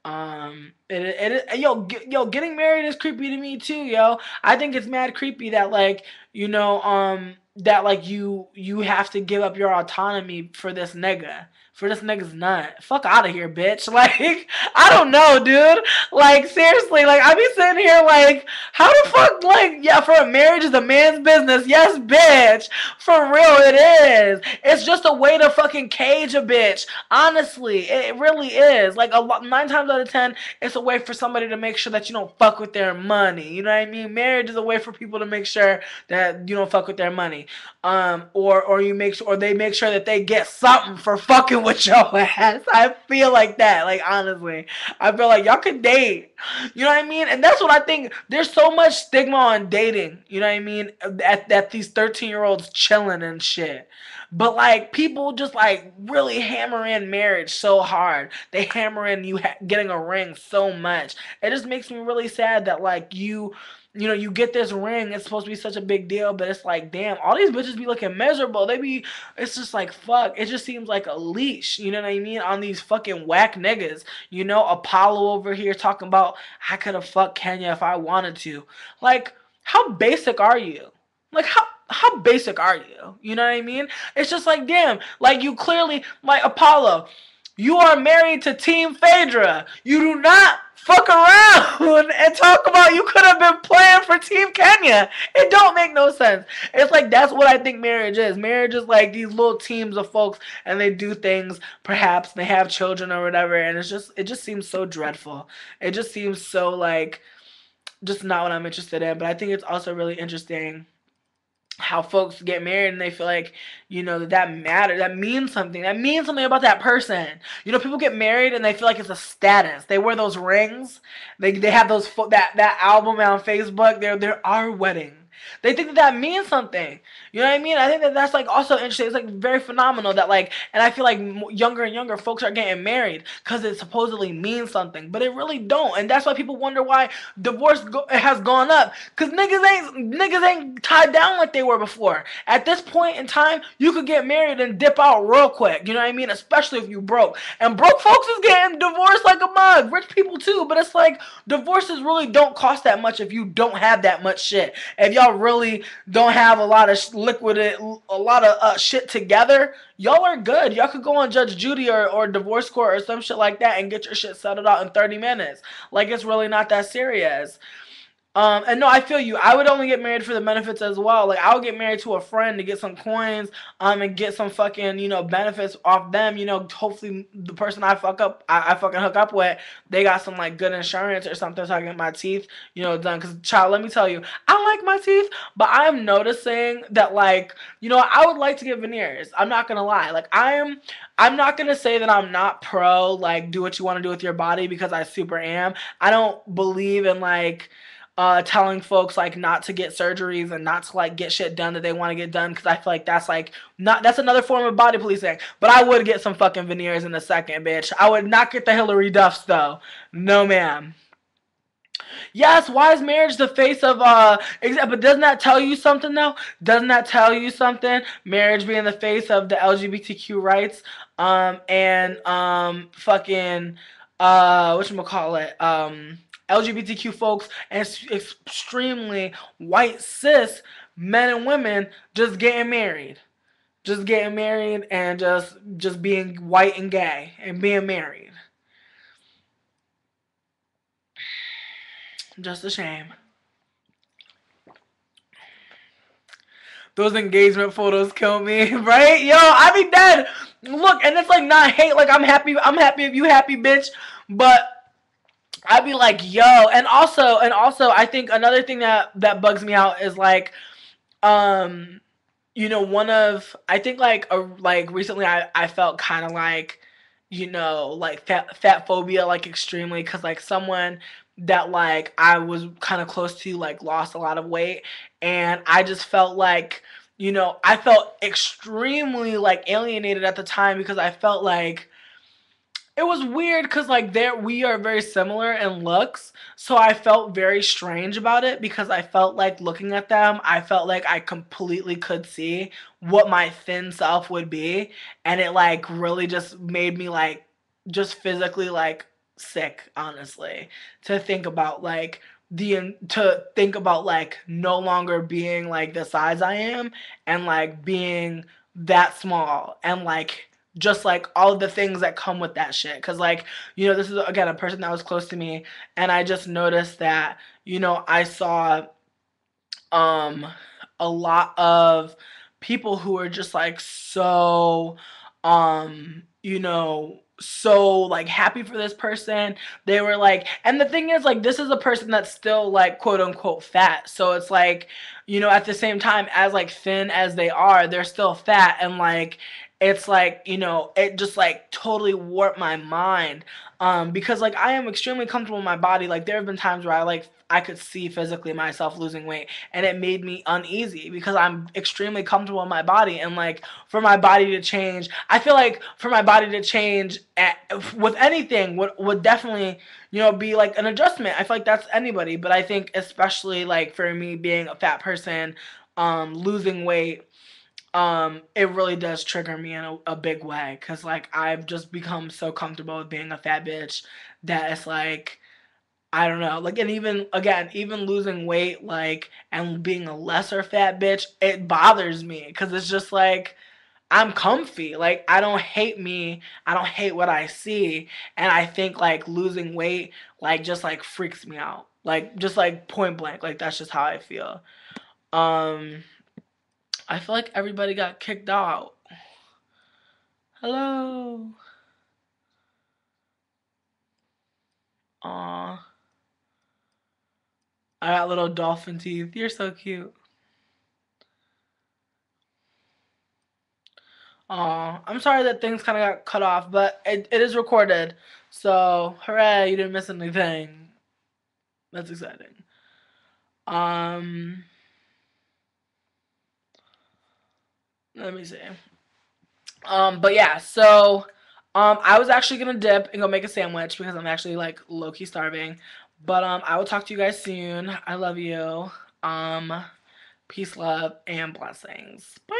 Yo, getting married is creepy to me too, yo. I think it's mad creepy that like, you know, that like you have to give up your autonomy for this nigga. For this nigga's nut. Fuck out of here, bitch. Like, I don't know, dude. Like, seriously, like, I be sitting here like, how the fuck, like, yeah, for a marriage is a man's business. Yes, bitch. For real, it is. It's just a way to fucking cage a bitch. Honestly, it really is. Like, 9 times out of 10, it's a way for somebody to make sure that you don't fuck with their money. You know what I mean? Marriage is a way for people to make sure that you don't fuck with their money. Or they make sure that they get something for fucking with your ass. I feel like that. Like, honestly, I feel like y'all could date. You know what I mean? And that's what I think. There's so much stigma on dating. You know what I mean? At these 13-year-olds chilling and shit. But like, people just like really hammer in marriage so hard. They hammer in you getting a ring so much. It just makes me really sad that like you know, you get this ring, it's supposed to be such a big deal, but it's like, damn, all these bitches be looking miserable. It's just like, fuck. It just seems like a leash, you know what I mean, on these fucking whack niggas. You know, Apollo over here talking about, I could have fucked Kenya if I wanted to. Like, how basic are you? Like, how basic are you? You know what I mean? It's just like, damn, like, you clearly, like, Apollo, you are married to Team Phaedra. You do not fuck around and talk about you could have been playing for Team Kenya. It don't make no sense. It's like, that's what I think marriage is. Marriage is like these little teams of folks, and they do things, perhaps they have children or whatever, and it just seems so dreadful. It just seems so like just not what I'm interested in. But I think it's also really interesting how folks get married and they feel like, you know, that matters, that means something. That means something about that person. You know, people get married and they feel like it's a status. They wear those rings. They have those that album on Facebook. They're our wedding. They think that means something. You know what I mean? I think that that's like also interesting. It's like very phenomenal that like, and I feel like younger and younger folks are getting married because it supposedly means something, but it really don't. And that's why people wonder why divorce has gone up, because niggas ain't tied down like they were before. At this point in time, you could get married and dip out real quick. You know what I mean? Especially if you broke. And broke folks is getting divorced like a mug. Rich people too, but it's like divorces really don't cost that much if you don't have that much shit. If y'all really don't have a lot of shit together, y'all are good. Y'all could go on Judge Judy or divorce court or some shit like that and get your shit settled out in 30 minutes. Like, it's really not that serious. And no, I feel you. I would only get married for the benefits as well. Like, I would get married to a friend to get some coins, and get some fucking, you know, benefits off them. You know, hopefully the person I fucking hook up with, they got some, like, good insurance or something so I can get my teeth, you know, done. Because, child, let me tell you, I like my teeth, but I'm noticing that, like, you know, I would like to get veneers. I'm not gonna lie. Like, I'm not gonna say that I'm not pro, like, do what you want to do with your body, because I super am. I don't believe in, like, telling folks, like, not to get surgeries and not to, like, get shit done that they want to get done, because I feel like that's, like, not, that's another form of body policing. But I would get some fucking veneers in a second, bitch. I would not get the Hillary Duffs, though. No, ma'am. Yes, why is marriage the face of, but doesn't that tell you something, though? Doesn't that tell you something? Marriage being the face of the LGBTQ rights, fucking, whatchamacallit, LGBTQ folks and extremely white cis men and women just getting married. Just getting married and just being white and gay and being married. Just a shame. Those engagement photos kill me, right? Yo, I be dead. Look, and it's like not hate, like I'm happy if you happy, bitch, but I'd be like, yo, and also, I think another thing that bugs me out is, like, you know, I think, like, recently I felt kind of, like, you know, like, fat phobia, like, extremely, because, like, someone that, like, I was kind of close to, like, lost a lot of weight, and I just felt like, you know, I felt extremely, like, alienated at the time, because I felt like, it was weird because, like, we are very similar in looks, so I felt very strange about it because I felt like looking at them, I felt like I completely could see what my thin self would be, and it, like, really just made me, like, just physically, like, sick, honestly, to think about, like, like, no longer being, like, the size I am and, like, being that small and, like, just, like, all the things that come with that shit. Because, like, you know, this is, again, a person that was close to me. And I just noticed that, you know, I saw a lot of people who were just, like, so, you know, so, like, happy for this person. They were, like, and the thing is, like, this is a person that's still, like, quote-unquote fat. So it's, like, you know, at the same time, as, like, thin as they are, they're still fat. And, like, it's like, you know, it just, like, totally warped my mind, because, like, I am extremely comfortable in my body. Like, there have been times where I could see physically myself losing weight, and it made me uneasy because I'm extremely comfortable in my body, and, like, for my body to change, I feel like for my body to change with anything would definitely, you know, be, like, an adjustment. I feel like that's anybody, but I think especially, like, for me being a fat person, losing weight, it really does trigger me in a big way, because, like, I've just become so comfortable with being a fat bitch that it's, like, I don't know, like, and even losing weight, like, and being a lesser fat bitch, it bothers me, because it's just, like, I'm comfy, like, I don't hate me, I don't hate what I see, and I think, like, losing weight, like, just, like, freaks me out, like, just, like, point blank, like, that's just how I feel. I feel like everybody got kicked out. Hello. Aww. I got little dolphin teeth. You're so cute. Aww. I'm sorry that things kind of got cut off, but it is recorded. So, hooray, you didn't miss anything. That's exciting. Let me see. But yeah, so I was actually gonna dip and go make a sandwich because I'm actually, like, low-key starving. But I will talk to you guys soon. I love you. Peace, love, and blessings. Bye.